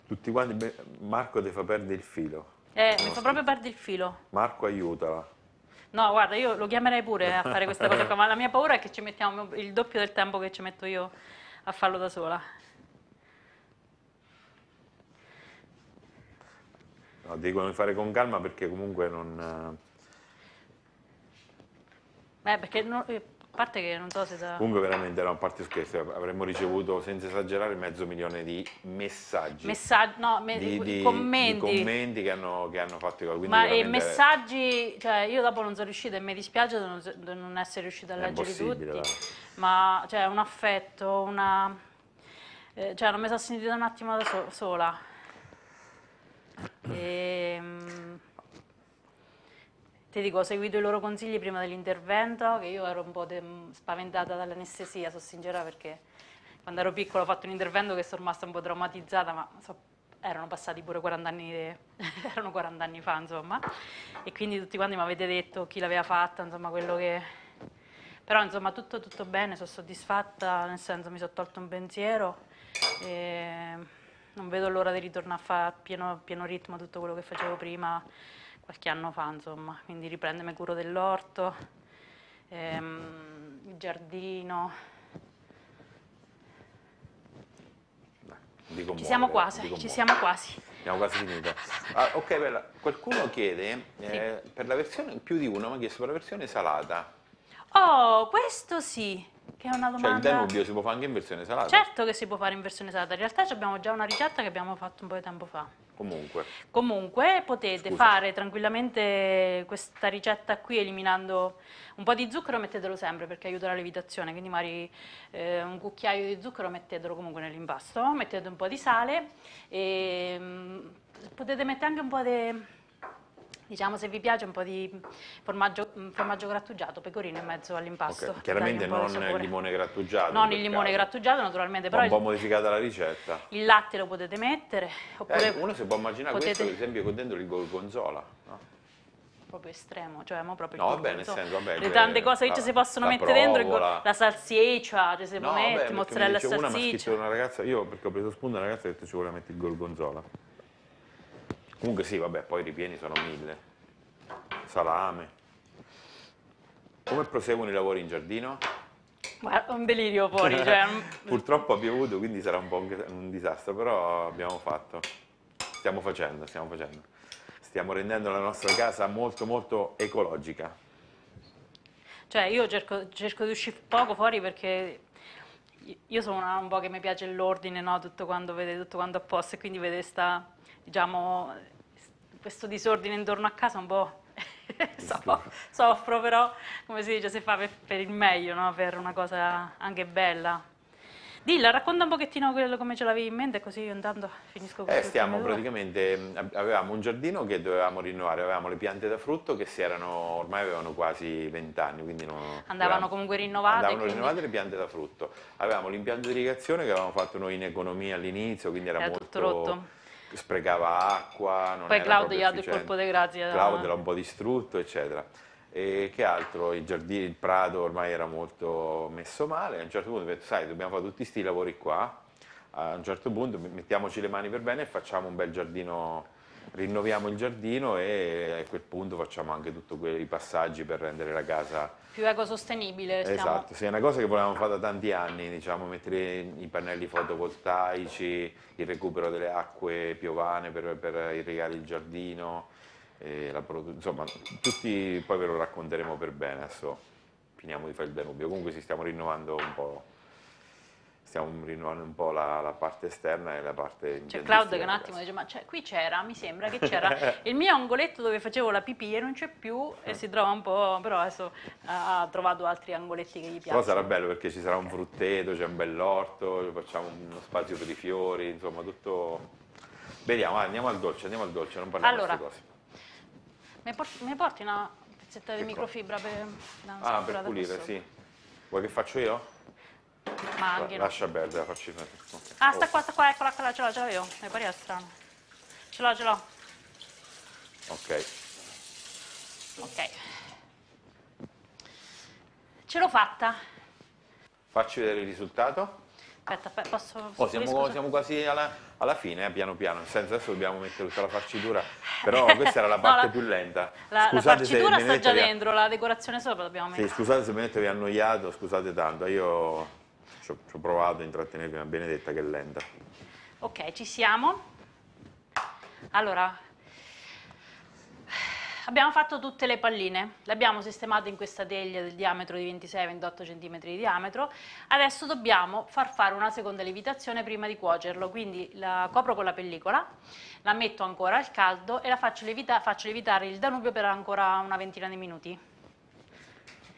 Tutti quanti, Marco ti fa perdere il filo. Mi fa proprio perdere il filo. Marco, aiutala. No, guarda, io lo chiamerei pure a fare questa cosa qua, ma la mia paura è che ci mettiamo il doppio del tempo che ci metto io a farlo da sola. No, dicono di fare con calma perché comunque non... perché... A parte che non so se... Comunque veramente era un parte scherzo, avremmo ricevuto senza esagerare 500.000 di messaggi. Commenti. Di commenti che hanno fatto i gol. Ma i messaggi, cioè io dopo non sono riuscita e mi dispiace di non essere riuscita a leggerli tutti. Ma cioè un affetto, cioè non mi sono sentita un attimo da sola. Ti dico, ho seguito i loro consigli prima dell'intervento, che io ero un po' spaventata dall'anestesia, sono sincera, perché quando ero piccola ho fatto un intervento che sono rimasta un po' traumatizzata, ma erano passati pure 40 anni, erano 40 anni fa, insomma, e quindi tutti quanti mi avete detto chi l'aveva fatta, insomma, quello che... Però, insomma, tutto bene, sono soddisfatta, nel senso mi sono tolto un pensiero e non vedo l'ora di ritornare a fare a pieno ritmo tutto quello che facevo prima, qualche anno fa, insomma, quindi riprendermi cura dell'orto, il giardino. Ci siamo quasi. Siamo quasi finita. Ah, ok, bella. Qualcuno chiede, sì, per la versione, più di uno mi ha chiesto per la versione salata. Oh, questo sì, che è una domanda. Cioè il Danubio si può fare anche in versione salata? Certo che si può fare in versione salata, in realtà abbiamo già una ricetta che abbiamo fatto un po' di tempo fa. Comunque potete fare tranquillamente questa ricetta qui eliminando un po' di zucchero, mettetelo sempre perché aiuta la lievitazione, quindi magari un cucchiaio di zucchero mettetelo comunque nell'impasto, mettete un po' di sale e potete mettere anche un po' di... Diciamo, se vi piace, un po' di formaggio grattugiato, pecorino in mezzo all'impasto. Okay. Chiaramente non il limone grattugiato. Non il limone grattugiato, naturalmente. Però un po' modificata la ricetta. Il latte lo potete mettere. Oppure uno si può immaginare questo, per esempio, con dentro il gorgonzola. No? Proprio estremo. Cioè, proprio le tante cose che ci si possono mettere dentro. La salsiccia, ci si può mettere, mozzarella e salsiccia. Una mi ha scritto una ragazza, io perché ho preso spunto una ragazza che ci voleva mettere il gorgonzola. Comunque sì, vabbè, poi i ripieni sono 1000. Salame. Come proseguono i lavori in giardino? Guarda, un delirio fuori. Cioè... Purtroppo ha piovuto, quindi sarà un po' un disastro, però abbiamo fatto. Stiamo facendo. stiamo rendendo la nostra casa molto molto ecologica. Cioè io cerco di uscire poco fuori perché io sono una un po' che mi piace l'ordine, no? Tutto quando a posto, e quindi vedere diciamo, questo disordine intorno a casa un po'... soffro, però come si dice, si fa per il meglio, no? Per una cosa anche bella. Dilla, racconta un pochettino quello come ce l'avevi in mente, così io andando finisco questo. Stiamo praticamente, avevamo un giardino che dovevamo rinnovare, avevamo le piante da frutto che si erano, ormai avevano quasi 20 anni, quindi non... Andavano comunque rinnovate. Andavano rinnovate le piante da frutto. Avevamo l'impianto di irrigazione che avevamo fatto noi in economia all'inizio, quindi era molto... tutto rotto. Sprecava acqua, non... Poi Cloud gli ha dato il colpo di grazia. Cloud l'ha un po' distrutto, eccetera. E che altro? I giardini, il prato ormai era molto messo male. A un certo punto ho detto, sai, dobbiamo fare tutti questi lavori qua. A un certo punto mettiamoci le mani per bene e facciamo un bel giardino, rinnoviamo il giardino, e a quel punto facciamo anche tutti quei passaggi per rendere la casa più ecosostenibile. Esatto, sì, è una cosa che volevamo fare da tanti anni, diciamo, mettere i pannelli fotovoltaici, il recupero delle acque piovane per irrigare il giardino, insomma, tutti, poi ve lo racconteremo per bene, adesso finiamo di fare il Danubio. Comunque stiamo rinnovando un po'. Stiamo rinnovando un po' la parte esterna e la parte... Cioè Cloud che un attimo dice, ma qui c'era, mi sembra che c'era il mio angoletto dove facevo la pipì e non c'è più, e si trova un po', però adesso ha trovato altri angoletti che gli piacciono. Però sarà bello perché ci sarà un frutteto, c'è un bell'orto, facciamo uno spazio per i fiori, insomma tutto... Vediamo, andiamo al dolce, non parliamo di queste cose. Mi porti una pezzetta di microfibra per... per pulire, sì. Vuoi che faccio io? Ma anche lascia perdere, la faccio vedere. Okay. Ah, sta qua, eccola, ce l'avevo. Mi pareva strano. Ce l'ho. Ok. Ce l'ho fatta. Facci vedere il risultato. Aspetta, posso... siamo quasi alla fine, piano piano, nel senso adesso dobbiamo mettere tutta la farcitura, però questa era la parte più lenta. La farcitura sta già dentro, la decorazione sopra dobbiamo mettere. Sì, scusate se vi ho annoiato, scusate tanto, io ci ho provato a intrattenervi una Benedetta che è lenta. Ok, ci siamo. Allora, abbiamo fatto tutte le palline, le abbiamo sistemate in questa teglia del diametro di 26-28 cm di diametro. Adesso dobbiamo far fare una seconda lievitazione prima di cuocerlo, quindi la copro con la pellicola, la metto ancora al caldo e la faccio lievitare il Danubio per ancora una ventina di minuti.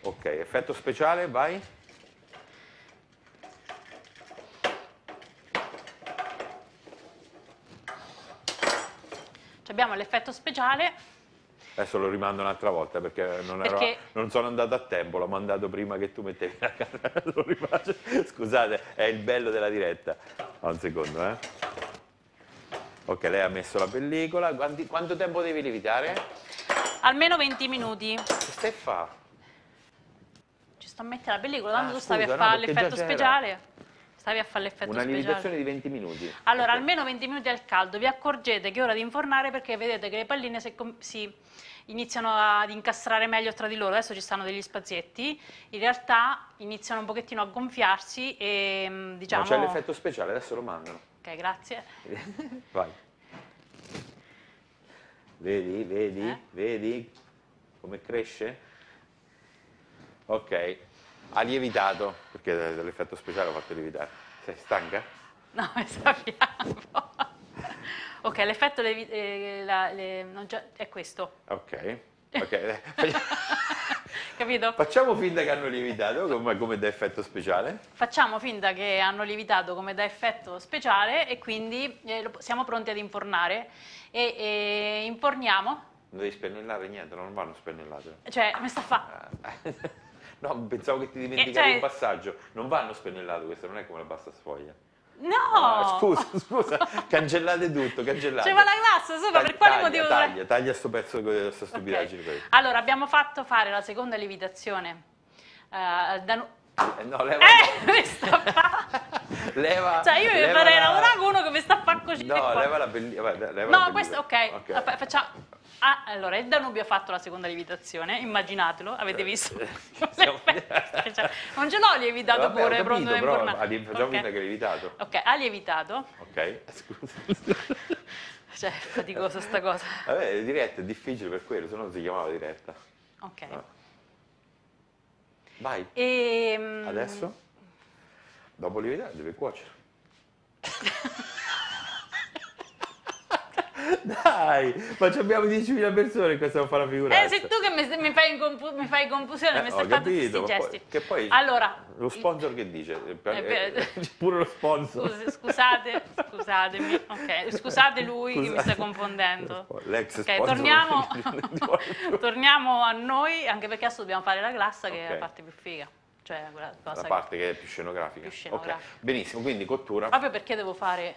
Ok, effetto speciale, vai. Abbiamo l'effetto speciale. Adesso lo rimando un'altra volta perché non sono andato a tempo, l'ho mandato prima che tu mettevi la carta. Lo rifaccio. Scusate, è il bello della diretta. Un secondo, eh. Ok, lei ha messo la pellicola. Quanto tempo devi lievitare? Almeno 20 minuti. Che stai a fare? Ci sto a mettere la pellicola, tanto tu stavi a fare l'effetto speciale. Stavi a fare l'effetto speciale. Una lievitazione di 20 minuti. Allora, almeno 20 minuti al caldo. Vi accorgete che è ora di infornare perché vedete che le palline si iniziano ad incastrare meglio tra di loro. Adesso ci stanno degli spazietti. In realtà iniziano un pochettino a gonfiarsi e diciamo... Ma c'è l'effetto speciale, adesso lo mandano. Ok, grazie. Vai. Vedi come cresce? Ok. Ha lievitato, perché l'effetto speciale l'ho fatto lievitare. Sei stanca? No, mi sta fiammo. Ok, l'effetto è questo. Ok. Capito? Facciamo finta che hanno lievitato come da effetto speciale. Facciamo finta che hanno lievitato come da effetto speciale e quindi siamo pronti ad infornare. E inforniamo. Non devi spennellare niente, non vanno spennellate. Cioè, mi sta fa... No, pensavo che ti dimenticavi un passaggio. Non vanno spennellate, questo non è come la pasta sfoglia. No! Ah, scusa, cancellate tutto, cancellate. C'è la glassa sopra, per quale motivo? Taglia sto pezzo di questa stupidaggine. Okay. Allora, abbiamo fatto fare la seconda lievitazione. Leva. Cioè io mi farei lavorare con uno che mi sta a far cucinare. No, leva la pellicola. No, questo, ok. Facciamo... Ah, allora, il Danubio ha fatto la seconda lievitazione, immaginatelo, avete visto? Non ce l'ho lievitato. Vabbè, pure, pronto a infornare. Facciamo finta che è lievitato. Ok, ha lievitato. Ok, scusa. Cioè, faticoso sta cosa. Vabbè, diretta è difficile per quello, se no si chiamava diretta. Ok. No. Vai. Adesso? Dopo lievitare deve cuocere. Dai, ma abbiamo 10.000 persone che stiamo a fare la figura. Sei tu che mi fai confusione, mi stai facendo questi gesti. Poi, che poi allora, lo sponsor che dice? Pure lo sponsor. Scusatemi, okay. Scusate lui che mi sta confondendo. L'ex sponsor. Torniamo a noi, anche perché adesso dobbiamo fare la glassa, che è la parte più figa. Cioè quella cosa la parte che è più scenografica. Okay. Benissimo, quindi cottura. Proprio perché devo fare...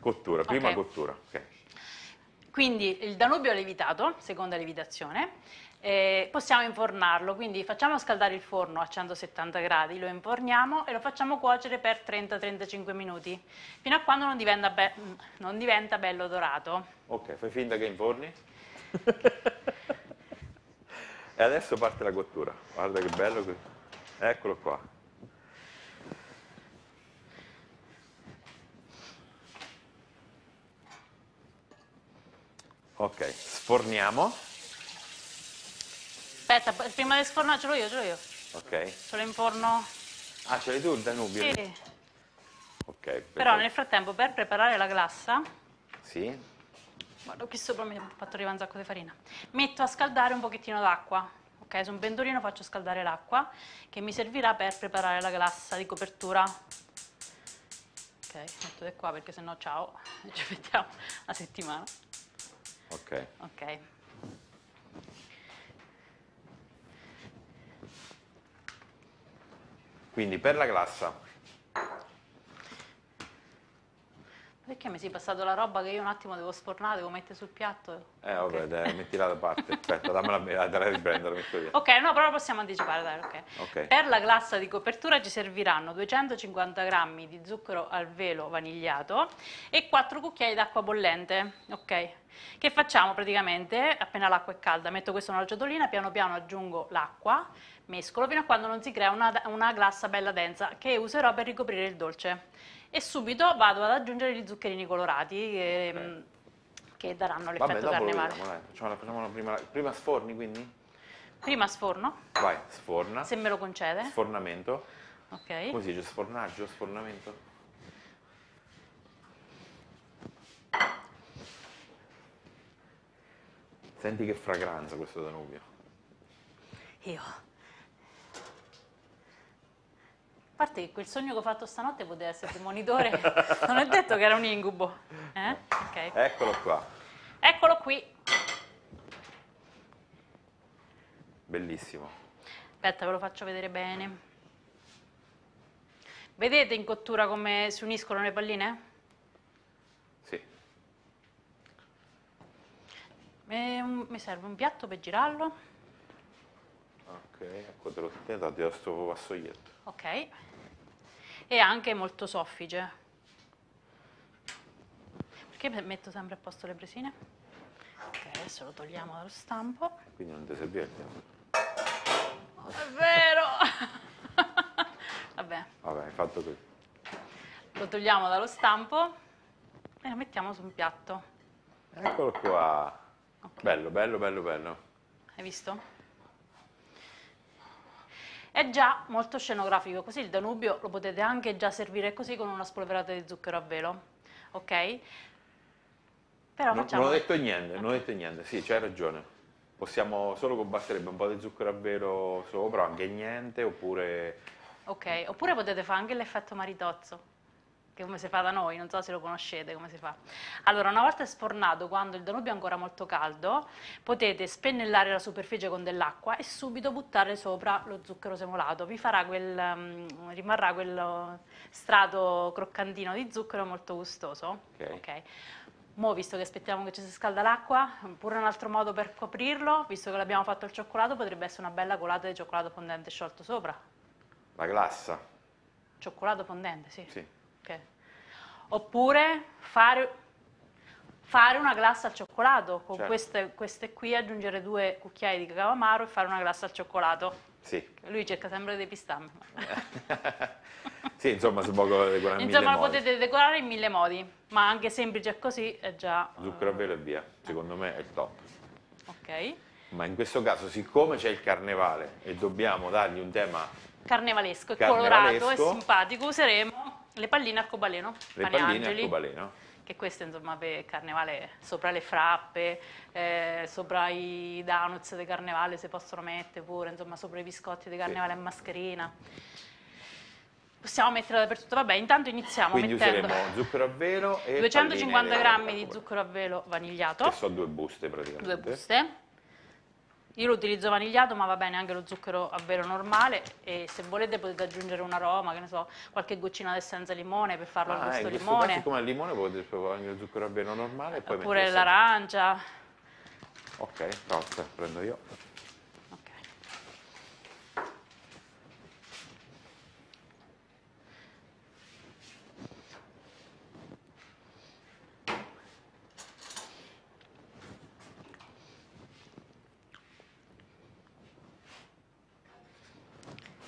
Cottura, prima cottura, ok. Quindi il Danubio lievitato, seconda lievitazione, possiamo infornarlo, quindi facciamo scaldare il forno a 170 gradi, lo inforniamo e lo facciamo cuocere per 30-35 minuti, fino a quando non diventa bello dorato. Ok, fai finta che inforni. E adesso parte la cottura, guarda che bello, eccolo qua. Ok, sforniamo. Aspetta, prima di sfornare ce l'ho io. Ok. Ce l'ho in forno. Ah, ce l'hai tu il Danubio? Sì. Ok. Però nel frattempo per preparare la glassa... Sì. Guarda, qui sopra mi ha fatto arrivare un sacco di farina. Metto a scaldare un pochettino d'acqua. Ok, su un pentolino faccio scaldare l'acqua che mi servirà per preparare la glassa di copertura. Ok, metto di qua perché sennò ciao, ci aspettiamo la settimana. Ok. Ok. Quindi per la glassa. Perché mi si è passato la roba che io un attimo devo sfornare, devo mettere sul piatto? Okay. Vabbè, dai, mettila da parte. Aspetta, dammela riprendo, la metto via. Ok, no, però possiamo anticipare, dai, ok. Per la glassa di copertura ci serviranno 250 g di zucchero al velo vanigliato e 4 cucchiai d'acqua bollente, ok? Che facciamo praticamente appena l'acqua è calda? Metto questo nella ciotolina, piano piano aggiungo l'acqua, mescolo fino a quando non si crea una glassa bella densa che userò per ricoprire il dolce. E subito vado ad aggiungere gli zuccherini colorati che daranno l'effetto carnevale. Prima sforni, quindi? Prima sforno. Vai, sforna. Se me lo concede. Sfornamento. Ok. Così c'è sfornaggio, sfornamento. Senti che fragranza questo Danubio. Io. A parte che quel sogno che ho fatto stanotte poteva essere un monitore, non è detto che era un incubo. Okay. Eccolo qua. Eccolo qui. Bellissimo. Aspetta, ve lo faccio vedere bene. Vedete in cottura come si uniscono le palline? Sì. Mi serve un piatto per girarlo. Ok, ecco, te lo tengo da questo vassoietto. Ok. E anche molto soffice. Perché metto sempre a posto le presine? Ok, adesso lo togliamo dallo stampo. Quindi non ti serve il tempo. È vero! Vabbè, hai fatto così. Lo togliamo dallo stampo e lo mettiamo su un piatto. Eccolo qua. Okay. Bello, bello, bello, bello. Hai visto? È già molto scenografico, così il Danubio lo potete anche già servire così con una spolverata di zucchero a velo, ok? Però facciamo... Non ho detto niente, sì, c'hai ragione. Possiamo solo, basterebbe un po' di zucchero a velo sopra, anche niente, oppure... Ok, oppure potete fare anche l'effetto maritozzo, che è come si fa da noi, non so se lo conoscete come si fa. Allora, una volta sfornato, quando il Danubio è ancora molto caldo, potete spennellare la superficie con dell'acqua e subito buttare sopra lo zucchero semolato. Vi farà rimarrà quel strato croccantino di zucchero molto gustoso. Ok. Mo', visto che aspettiamo che ci si scalda l'acqua, pure un altro modo per coprirlo, visto che l'abbiamo fatto al cioccolato, potrebbe essere una bella colata di cioccolato fondente sciolto sopra. La glassa. Cioccolato fondente, sì. Sì. Okay. Oppure fare una glassa al cioccolato, con queste qui aggiungere 2 cucchiai di cacao amaro e fare una glassa al cioccolato. Sì. Lui cerca sempre dei pistampi. Sì, insomma, si può decorare in mille modi. Insomma, lo potete decorare in mille modi, ma anche semplice così è già... Zucchero al velo e via, secondo me è il top. Ok. Ma in questo caso, siccome c'è il carnevale e dobbiamo dargli un tema carnevalesco, colorato e simpatico, useremo le palline arcobaleno. Le palline arcobaleno. Che queste, insomma, per carnevale, sopra le frappe, sopra i donuts di carnevale si possono mettere pure, insomma, sopra i biscotti di carnevale a mascherina. Possiamo metterla dappertutto. Vabbè, intanto iniziamo mettendo... Quindi useremo zucchero a velo e 250 grammi di zucchero a velo vanigliato. Che sono due buste, praticamente. Due buste. Io lo utilizzo vanigliato, ma va bene anche lo zucchero a velo normale, e se volete potete aggiungere un aroma, che ne so, qualche goccina d'essenza limone per farlo al gusto limone. Ma siccome al limone potete provare anche lo zucchero a velo normale e poi oppure l'arancia. Ok, tosta, prendo io. Ok.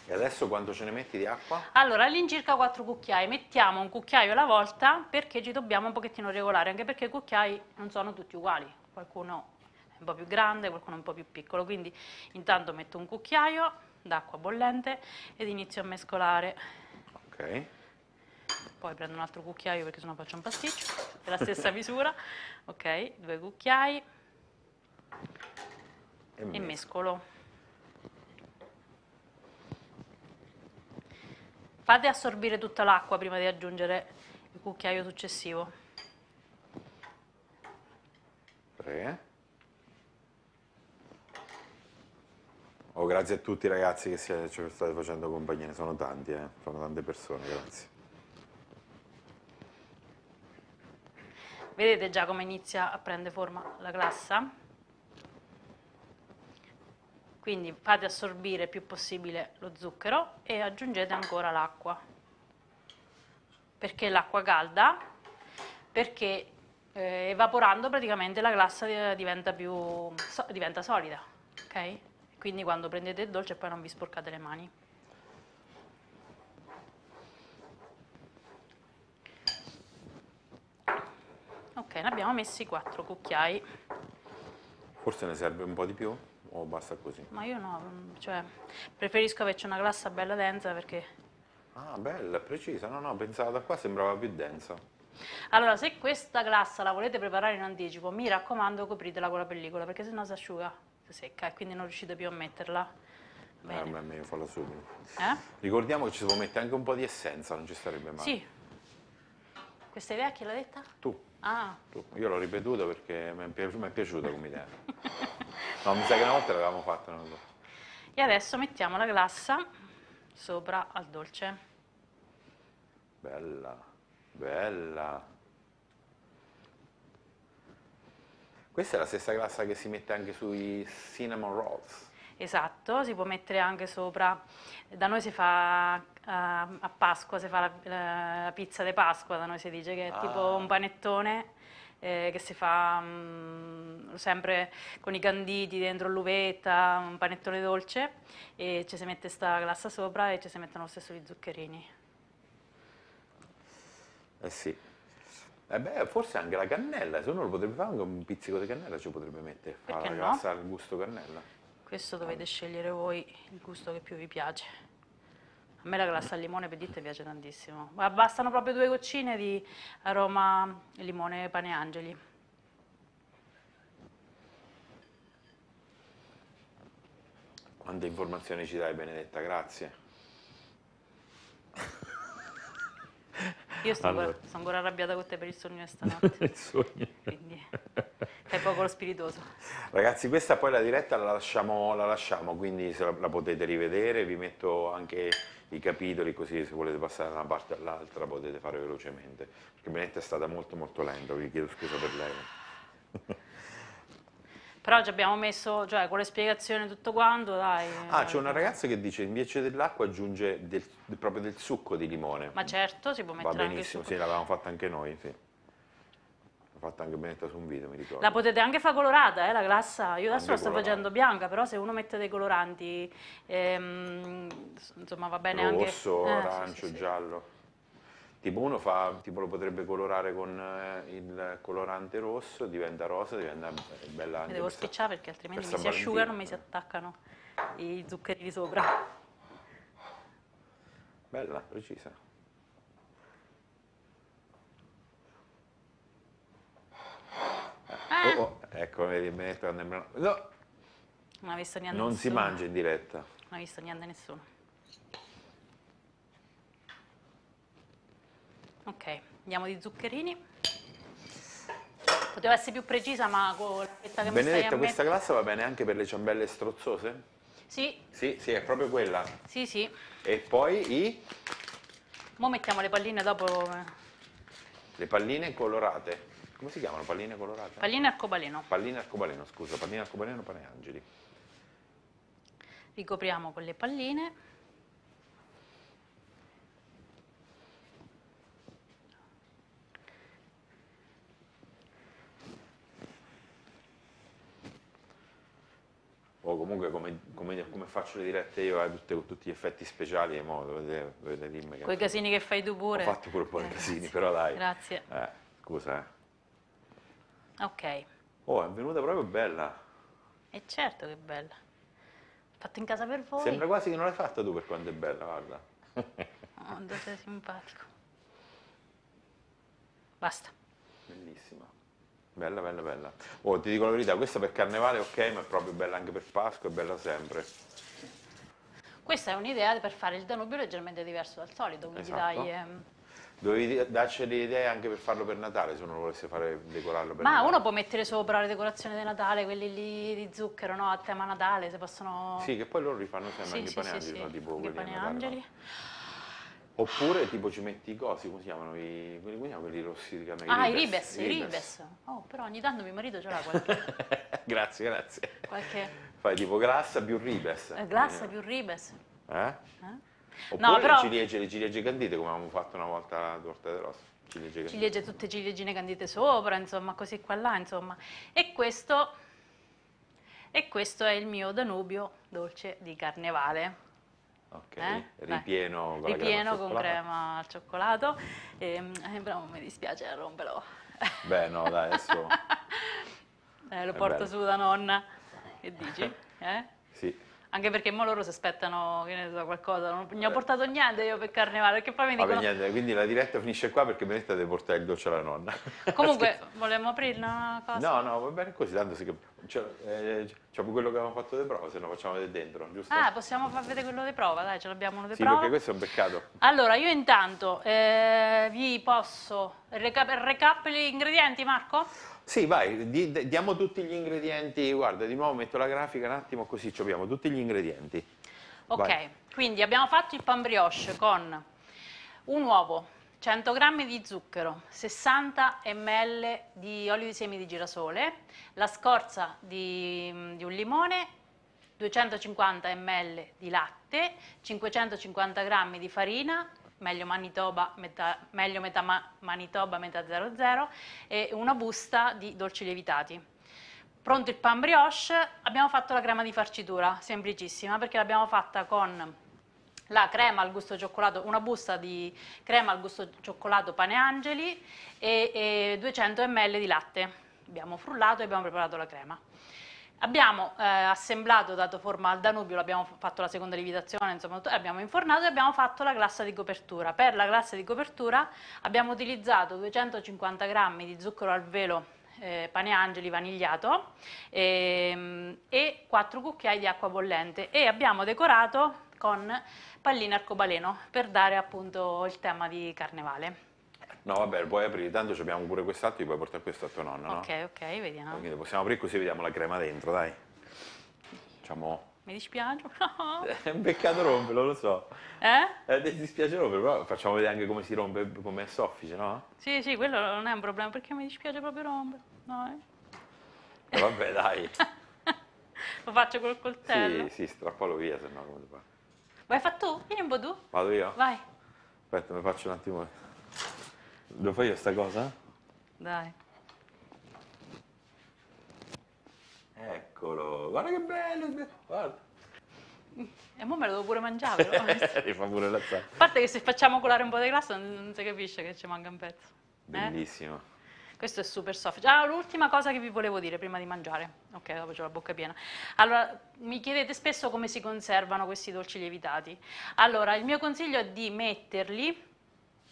E adesso quanto ce ne metti di acqua? Allora, all'incirca 4 cucchiai, mettiamo un cucchiaio alla volta perché ci dobbiamo un pochettino regolare, anche perché i cucchiai non sono tutti uguali, qualcuno è un po' più grande, qualcuno è un po' più piccolo, quindi intanto metto un cucchiaio d'acqua bollente ed inizio a mescolare. Ok. Poi prendo un altro cucchiaio perché sennò faccio un pasticcio, della stessa misura, ok, 2 cucchiai e mescolo. Fate assorbire tutta l'acqua prima di aggiungere il cucchiaio successivo. 3. Oh, grazie a tutti ragazzi che ci state facendo compagnia, ne sono tanti, sono tante persone, grazie. Vedete già come inizia a prendere forma la glassa? Quindi fate assorbire il più possibile lo zucchero e aggiungete ancora l'acqua. Perché l'acqua calda? Perché evaporando praticamente la glassa diventa più diventa solida, ok? Quindi quando prendete il dolce poi non vi sporcate le mani. Ok, ne abbiamo messi 4 cucchiai. Forse ne serve un po' di più? O basta così? Ma io no, cioè preferisco averci una glassa bella densa perché... Ah, bella, precisa, no, no, pensavo da qua sembrava più densa. Allora, se questa glassa la volete preparare in anticipo, mi raccomando copritela con la pellicola perché sennò si asciuga, si secca e quindi non riuscite più a metterla. Bene. Beh, meglio farla subito. Ricordiamo che ci si può mettere anche un po' di essenza, non ci starebbe male. Sì. Questa idea chi l'ha detta? Tu. Ah. Tu. Io l'ho ripetuta perché mi è piaciuta come idea. No, mi sa che una volta l'avevamo fatta, non lo so. E adesso mettiamo la glassa sopra al dolce. Bella, bella. Questa è la stessa glassa che si mette anche sui cinnamon rolls. Esatto, si può mettere anche sopra. Da noi si fa a Pasqua, si fa la pizza di Pasqua, da noi si dice che è tipo un panettone. Che si fa sempre con i canditi dentro l'uvetta, un panettone dolce, e ci si mette sta glassa sopra e ci si mettono lo stesso gli zuccherini. Eh sì. Eh beh, forse anche la cannella, se uno lo potrebbe fare anche un pizzico di cannella ci potrebbe mettere, fare la glassa al gusto cannella. Questo dovete scegliere voi il gusto che più vi piace. A me la glassa al limone, per dite, piace tantissimo. Ma bastano proprio 2 goccine di aroma limone Paneangeli. Quante informazioni ci dai, Benedetta? Grazie. Io sono ancora arrabbiata con te per il sogno di stanotte. Il sogno. Quindi fai poco lo spiritoso. Ragazzi, questa poi la diretta la lasciamo quindi se la potete rivedere, vi metto anche i capitoli, così se volete passare da una parte all'altra potete fare velocemente. Perché Benetta è stata molto molto lenta, vi chiedo scusa per lei. Però ci abbiamo messo, cioè, con le spiegazioni tutto quanto, dai. Ah, c'è una ragazza che dice invece dell'acqua aggiunge proprio del succo di limone. Ma certo, si può mettere anche il succo. Va benissimo, sì, l'avevamo fatta anche noi, sì. fatta anche Benedetta su un video, mi ricordo. La potete anche fare colorata, la glassa. Io adesso la sto facendo bianca, però se uno mette dei coloranti, insomma va bene anche... Rosso, arancio, sì, sì, giallo. Tipo uno fa, tipo lo potrebbe colorare con il colorante rosso, diventa rosa, diventa bella anche. Le devo schiacciare perché altrimenti mi si asciugano, mi si attaccano i zuccheri di sopra. Bella, precisa. Ecco, vedi, Benedetta non è... No! Non ha visto niente nessuno. Non si mangia in diretta. Non ha visto niente nessuno. Ok, andiamo di zuccherini. Poteva essere più precisa, ma con la fetta che mi stai a mettere. Benedetta, questa glassa va bene anche per le ciambelle strozzose? Sì. Sì, sì, è proprio quella. Sì, sì. E poi i... Mo mettiamo le palline dopo. Le palline colorate. Come si chiamano? Palline colorate? Palline arcobaleno. Palline arcobaleno, scusa. Palline arcobaleno, paneangeli. Ricopriamo con le palline. O comunque come faccio le dirette io, tutti gli effetti speciali, dovete dirmi che... Con i casini che fai tu pure. Ho fatto pure un po' di casini, grazie. Però dai. Grazie. Scusa, Ok. Oh, è venuta proprio bella. E certo che è bella. Fatto in casa per voi. Sembra quasi che non l'hai fatta tu per quanto è bella, guarda. Oh, non sei simpatico. Basta. Bellissima. Bella, bella, bella. Oh, ti dico la verità, questa per Carnevale ok, ma è proprio bella anche per Pasqua, è bella sempre. Questa è un'idea per fare il Danubio leggermente diverso dal solito, quindi esatto. Dai... Dovevi darci delle idee anche per farlo per Natale, se uno volesse fare, decorarlo per Natale. Ma uno può mettere sopra le decorazioni di Natale, quelli lì di zucchero, no? A tema Natale, se possono... Sì, che poi loro rifanno sempre sì, anche i paneangeli, no? Tipo quelli a Natale, no? Oppure tipo ci metti i cosi, come si chiamano? Quelli rossi di camera. Ah, i ribes. Oh, però ogni tanto mio marito ce l'ha qualche. Grazie, grazie. Qualche... Fai tipo glassa più ribes. Glassa più ribes. Oppure no, però... le ciliegie candite, come avevamo fatto una volta la torta di rosso. Ciliegie, tutte ciliegine candite sopra, insomma, così qua là, insomma. E questo è il mio Danubio dolce di Carnevale. Ok, ripieno con crema al cioccolato. Però mi dispiace, rompelo. Beh, no, dai, adesso... lo porto bello. Su da nonna. Che dici? Sì. Anche perché mo loro si aspettano, che ne so, qualcosa. Non ne ho portato niente io per Carnevale, perché poi mi dicono... Niente, quindi la diretta finisce qua perché Benedetta deve portare il dolce alla nonna. Comunque, volevamo aprire una cosa? No, no, va bene così, tanto sì che... C'è quello che avevamo fatto di prova, se no facciamo vedere dentro, giusto? Possiamo far vedere quello di prova, dai, ce l'abbiamo uno di prova. Sì, perché questo è un peccato. Allora, io intanto vi posso... Recap gli ingredienti, Marco? Sì, vai, diamo tutti gli ingredienti. Guarda, di nuovo metto la grafica un attimo, così ci abbiamo tutti gli ingredienti. Ok, vai. Quindi abbiamo fatto il pan brioche con un uovo, 100 g di zucchero, 60 ml di olio di semi di girasole, la scorza di un limone, 250 ml di latte, 550 g di farina, meglio Manitoba, metà 00, e una busta di dolci lievitati. Pronto il pan brioche, abbiamo fatto la crema di farcitura, semplicissima, perché l'abbiamo fatta con la crema al gusto cioccolato, una busta di crema al gusto cioccolato Paneangeli e 200 ml di latte. Abbiamo frullato e abbiamo preparato la crema. Abbiamo assemblato, dato forma al Danubio, abbiamo fatto la seconda lievitazione, insomma, abbiamo infornato e abbiamo fatto la glassa di copertura. Per la glassa di copertura abbiamo utilizzato 250 g di zucchero al velo Paneangeli vanigliato e 4 cucchiai di acqua bollente, e abbiamo decorato con palline arcobaleno per dare appunto il tema di Carnevale. No, vabbè, puoi aprire, tanto abbiamo pure quest'altro, puoi portare questo a tuo nonno, no? Ok, ok, vediamo. Quindi possiamo aprire così vediamo la crema dentro, dai. Diciamo... Mi dispiace, no. È un peccato romperlo, lo so. Ti dispiace romperlo, però facciamo vedere anche come si rompe, come è soffice, no? Sì, sì, quello non è un problema, perché mi dispiace proprio romperlo, no? Vabbè, dai. Lo faccio col coltello? Sì, sì, strappalo via, se no come ti fa. Vai, fa tu? Vieni un po' tu. Vado io? Vai. Aspetta, mi faccio un attimo... Lo fai io sta cosa? Dai. eccolo, guarda che bello, guarda. E mo me lo devo pure mangiare. Ti fa pure l'azzare. A parte che se facciamo colare un po' di grasso non si capisce che ci manca un pezzo. Bellissimo. Questo è super soft. Ah, l'ultima cosa che vi volevo dire prima di mangiare. Ok, dopo c'ho la bocca piena. Allora, mi chiedete spesso come si conservano questi dolci lievitati. Allora, il mio consiglio è di metterli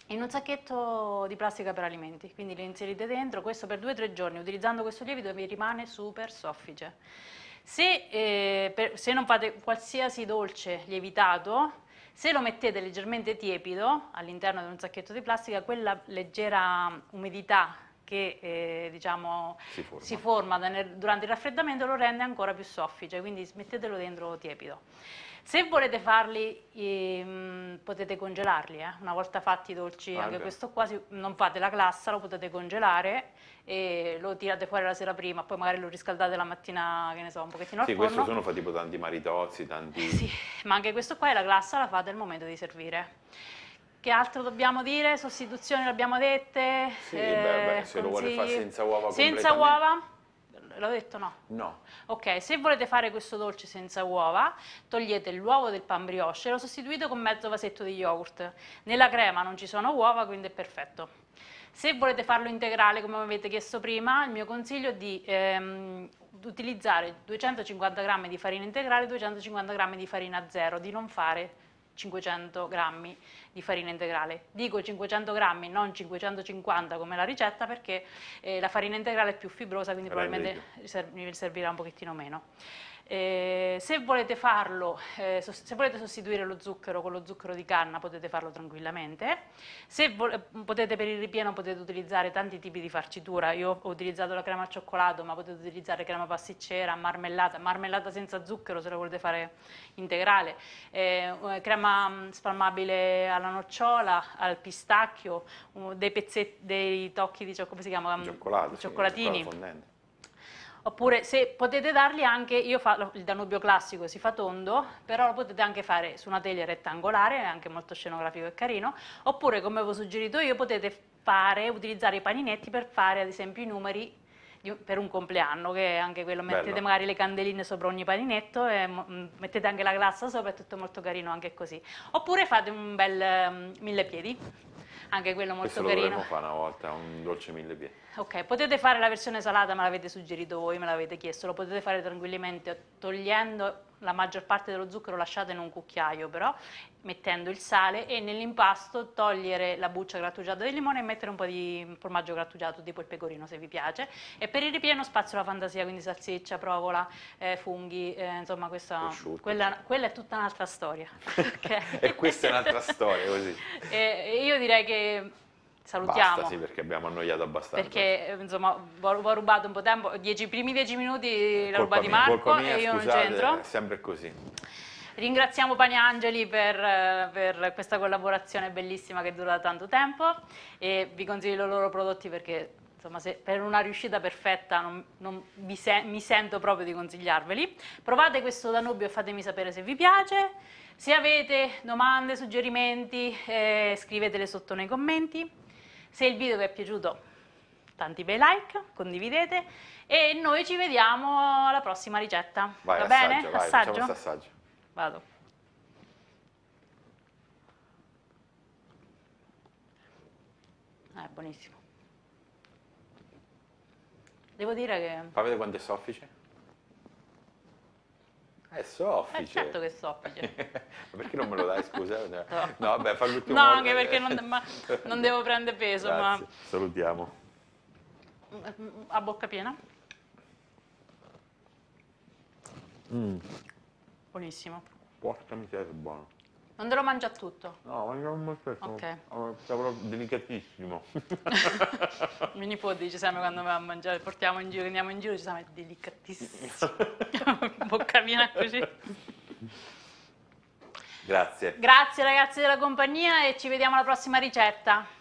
in un sacchetto di plastica per alimenti. Quindi li inserite dentro, questo per 2 o 3 giorni. Utilizzando questo lievito vi rimane super soffice. Se non fate qualsiasi dolce lievitato, se lo mettete leggermente tiepido all'interno di un sacchetto di plastica, quella leggera umidità che diciamo, si forma durante il raffreddamento lo rende ancora più soffice, quindi mettetelo dentro tiepido. Se volete farli potete congelarli, una volta fatti i dolci, anche questo qua, non fate la glassa, lo potete congelare e lo tirate fuori la sera prima, poi magari lo riscaldate la mattina, che ne so, un pochettino al forno. Sì, questo sono fa tipo tanti maritozzi, tanti... Sì, ma anche questo qua è la glassa, la fate al momento di servire. Che altro dobbiamo dire? Sostituzioni le abbiamo dette? Sì, beh, se lo vuole fare senza uova senza uova? L'ho detto no? No. Ok, se volete fare questo dolce senza uova, togliete l'uovo del pan brioche e lo sostituite con mezzo vasetto di yogurt. Nella crema non ci sono uova, quindi è perfetto. Se volete farlo integrale, come mi avete chiesto prima, il mio consiglio è di utilizzare 250 g di farina integrale e 250 g di farina zero, di non fare 500 grammi di farina integrale. Dico 500 grammi, non 550 come la ricetta, perché la farina integrale è più fibrosa, quindi probabilmente vi servirà un pochettino meno. Se volete farlo, se volete sostituire lo zucchero con lo zucchero di canna, potete farlo tranquillamente. Se potete, per il ripieno potete utilizzare tanti tipi di farcitura. Io ho utilizzato la crema al cioccolato, ma potete utilizzare crema pasticcera, marmellata, marmellata senza zucchero se la volete fare integrale, crema spalmabile alla nocciola, al pistacchio, dei pezzetti, dei tocchi di cioccolatini. Oppure, se potete darli anche, io faccio il Danubio classico, si fa tondo, però lo potete anche fare su una teglia rettangolare, è anche molto scenografico e carino. Oppure, come avevo suggerito io, potete fare, utilizzare i paninetti per fare ad esempio i numeri per un compleanno, che è anche quello, mettete bello, magari le candeline sopra ogni paninetto e mettete anche la glassa sopra, è tutto molto carino anche così. Oppure fate un bel millepiedi. Anche quello molto carino. Lo dovremmo fare una volta, un dolce mille piedi. Ok, potete fare la versione salata, me l'avete suggerito voi, me l'avete chiesto, lo potete fare tranquillamente togliendo la maggior parte dello zucchero, lasciate in un cucchiaio però, mettendo il sale e nell'impasto togliere la buccia grattugiata del limone e mettere un po' di formaggio grattugiato, tipo il pecorino se vi piace, e per il ripieno spazio alla fantasia, quindi salsiccia, provola, funghi, insomma quella è tutta un'altra storia. E questa è un'altra storia così. Io direi che salutiamo. Basta, sì, perché abbiamo annoiato abbastanza. Perché insomma ho rubato un po' di tempo, i primi 10 minuti l'ha rubato Marco e io non c'entro. È sempre così. Ringraziamo Paneangeli per questa collaborazione bellissima che dura da tanto tempo e vi consiglio i loro prodotti perché insomma, se per una riuscita perfetta mi sento proprio di consigliarveli. Provate questo Danubio e fatemi sapere se vi piace. Se avete domande, suggerimenti, scrivetele sotto nei commenti. Se il video vi è piaciuto, tanti bei like, condividete e noi ci vediamo alla prossima ricetta. Vai, va bene? Vai, assaggio? Facciamo assaggio. Vado. È buonissimo. Devo dire che... Fa vedere quanto è soffice. È soffice. Certo che è soffice. Perché non me lo dai, scusa? No, vabbè, fa l'ultimo. No, anche perché non devo prendere peso. Grazie. Ma salutiamo. A bocca piena. Buonissimo. Porca miseria, che buono. Non te lo mangia tutto? No, mangiamo molto. Ok. Però delicatissimo. Mio nipote dice sempre quando va a mangiare, portiamo in giro, andiamo in giro, ci siamo delicatissimo. Bocca piena così. Grazie. Grazie ragazzi della compagnia e ci vediamo alla prossima ricetta.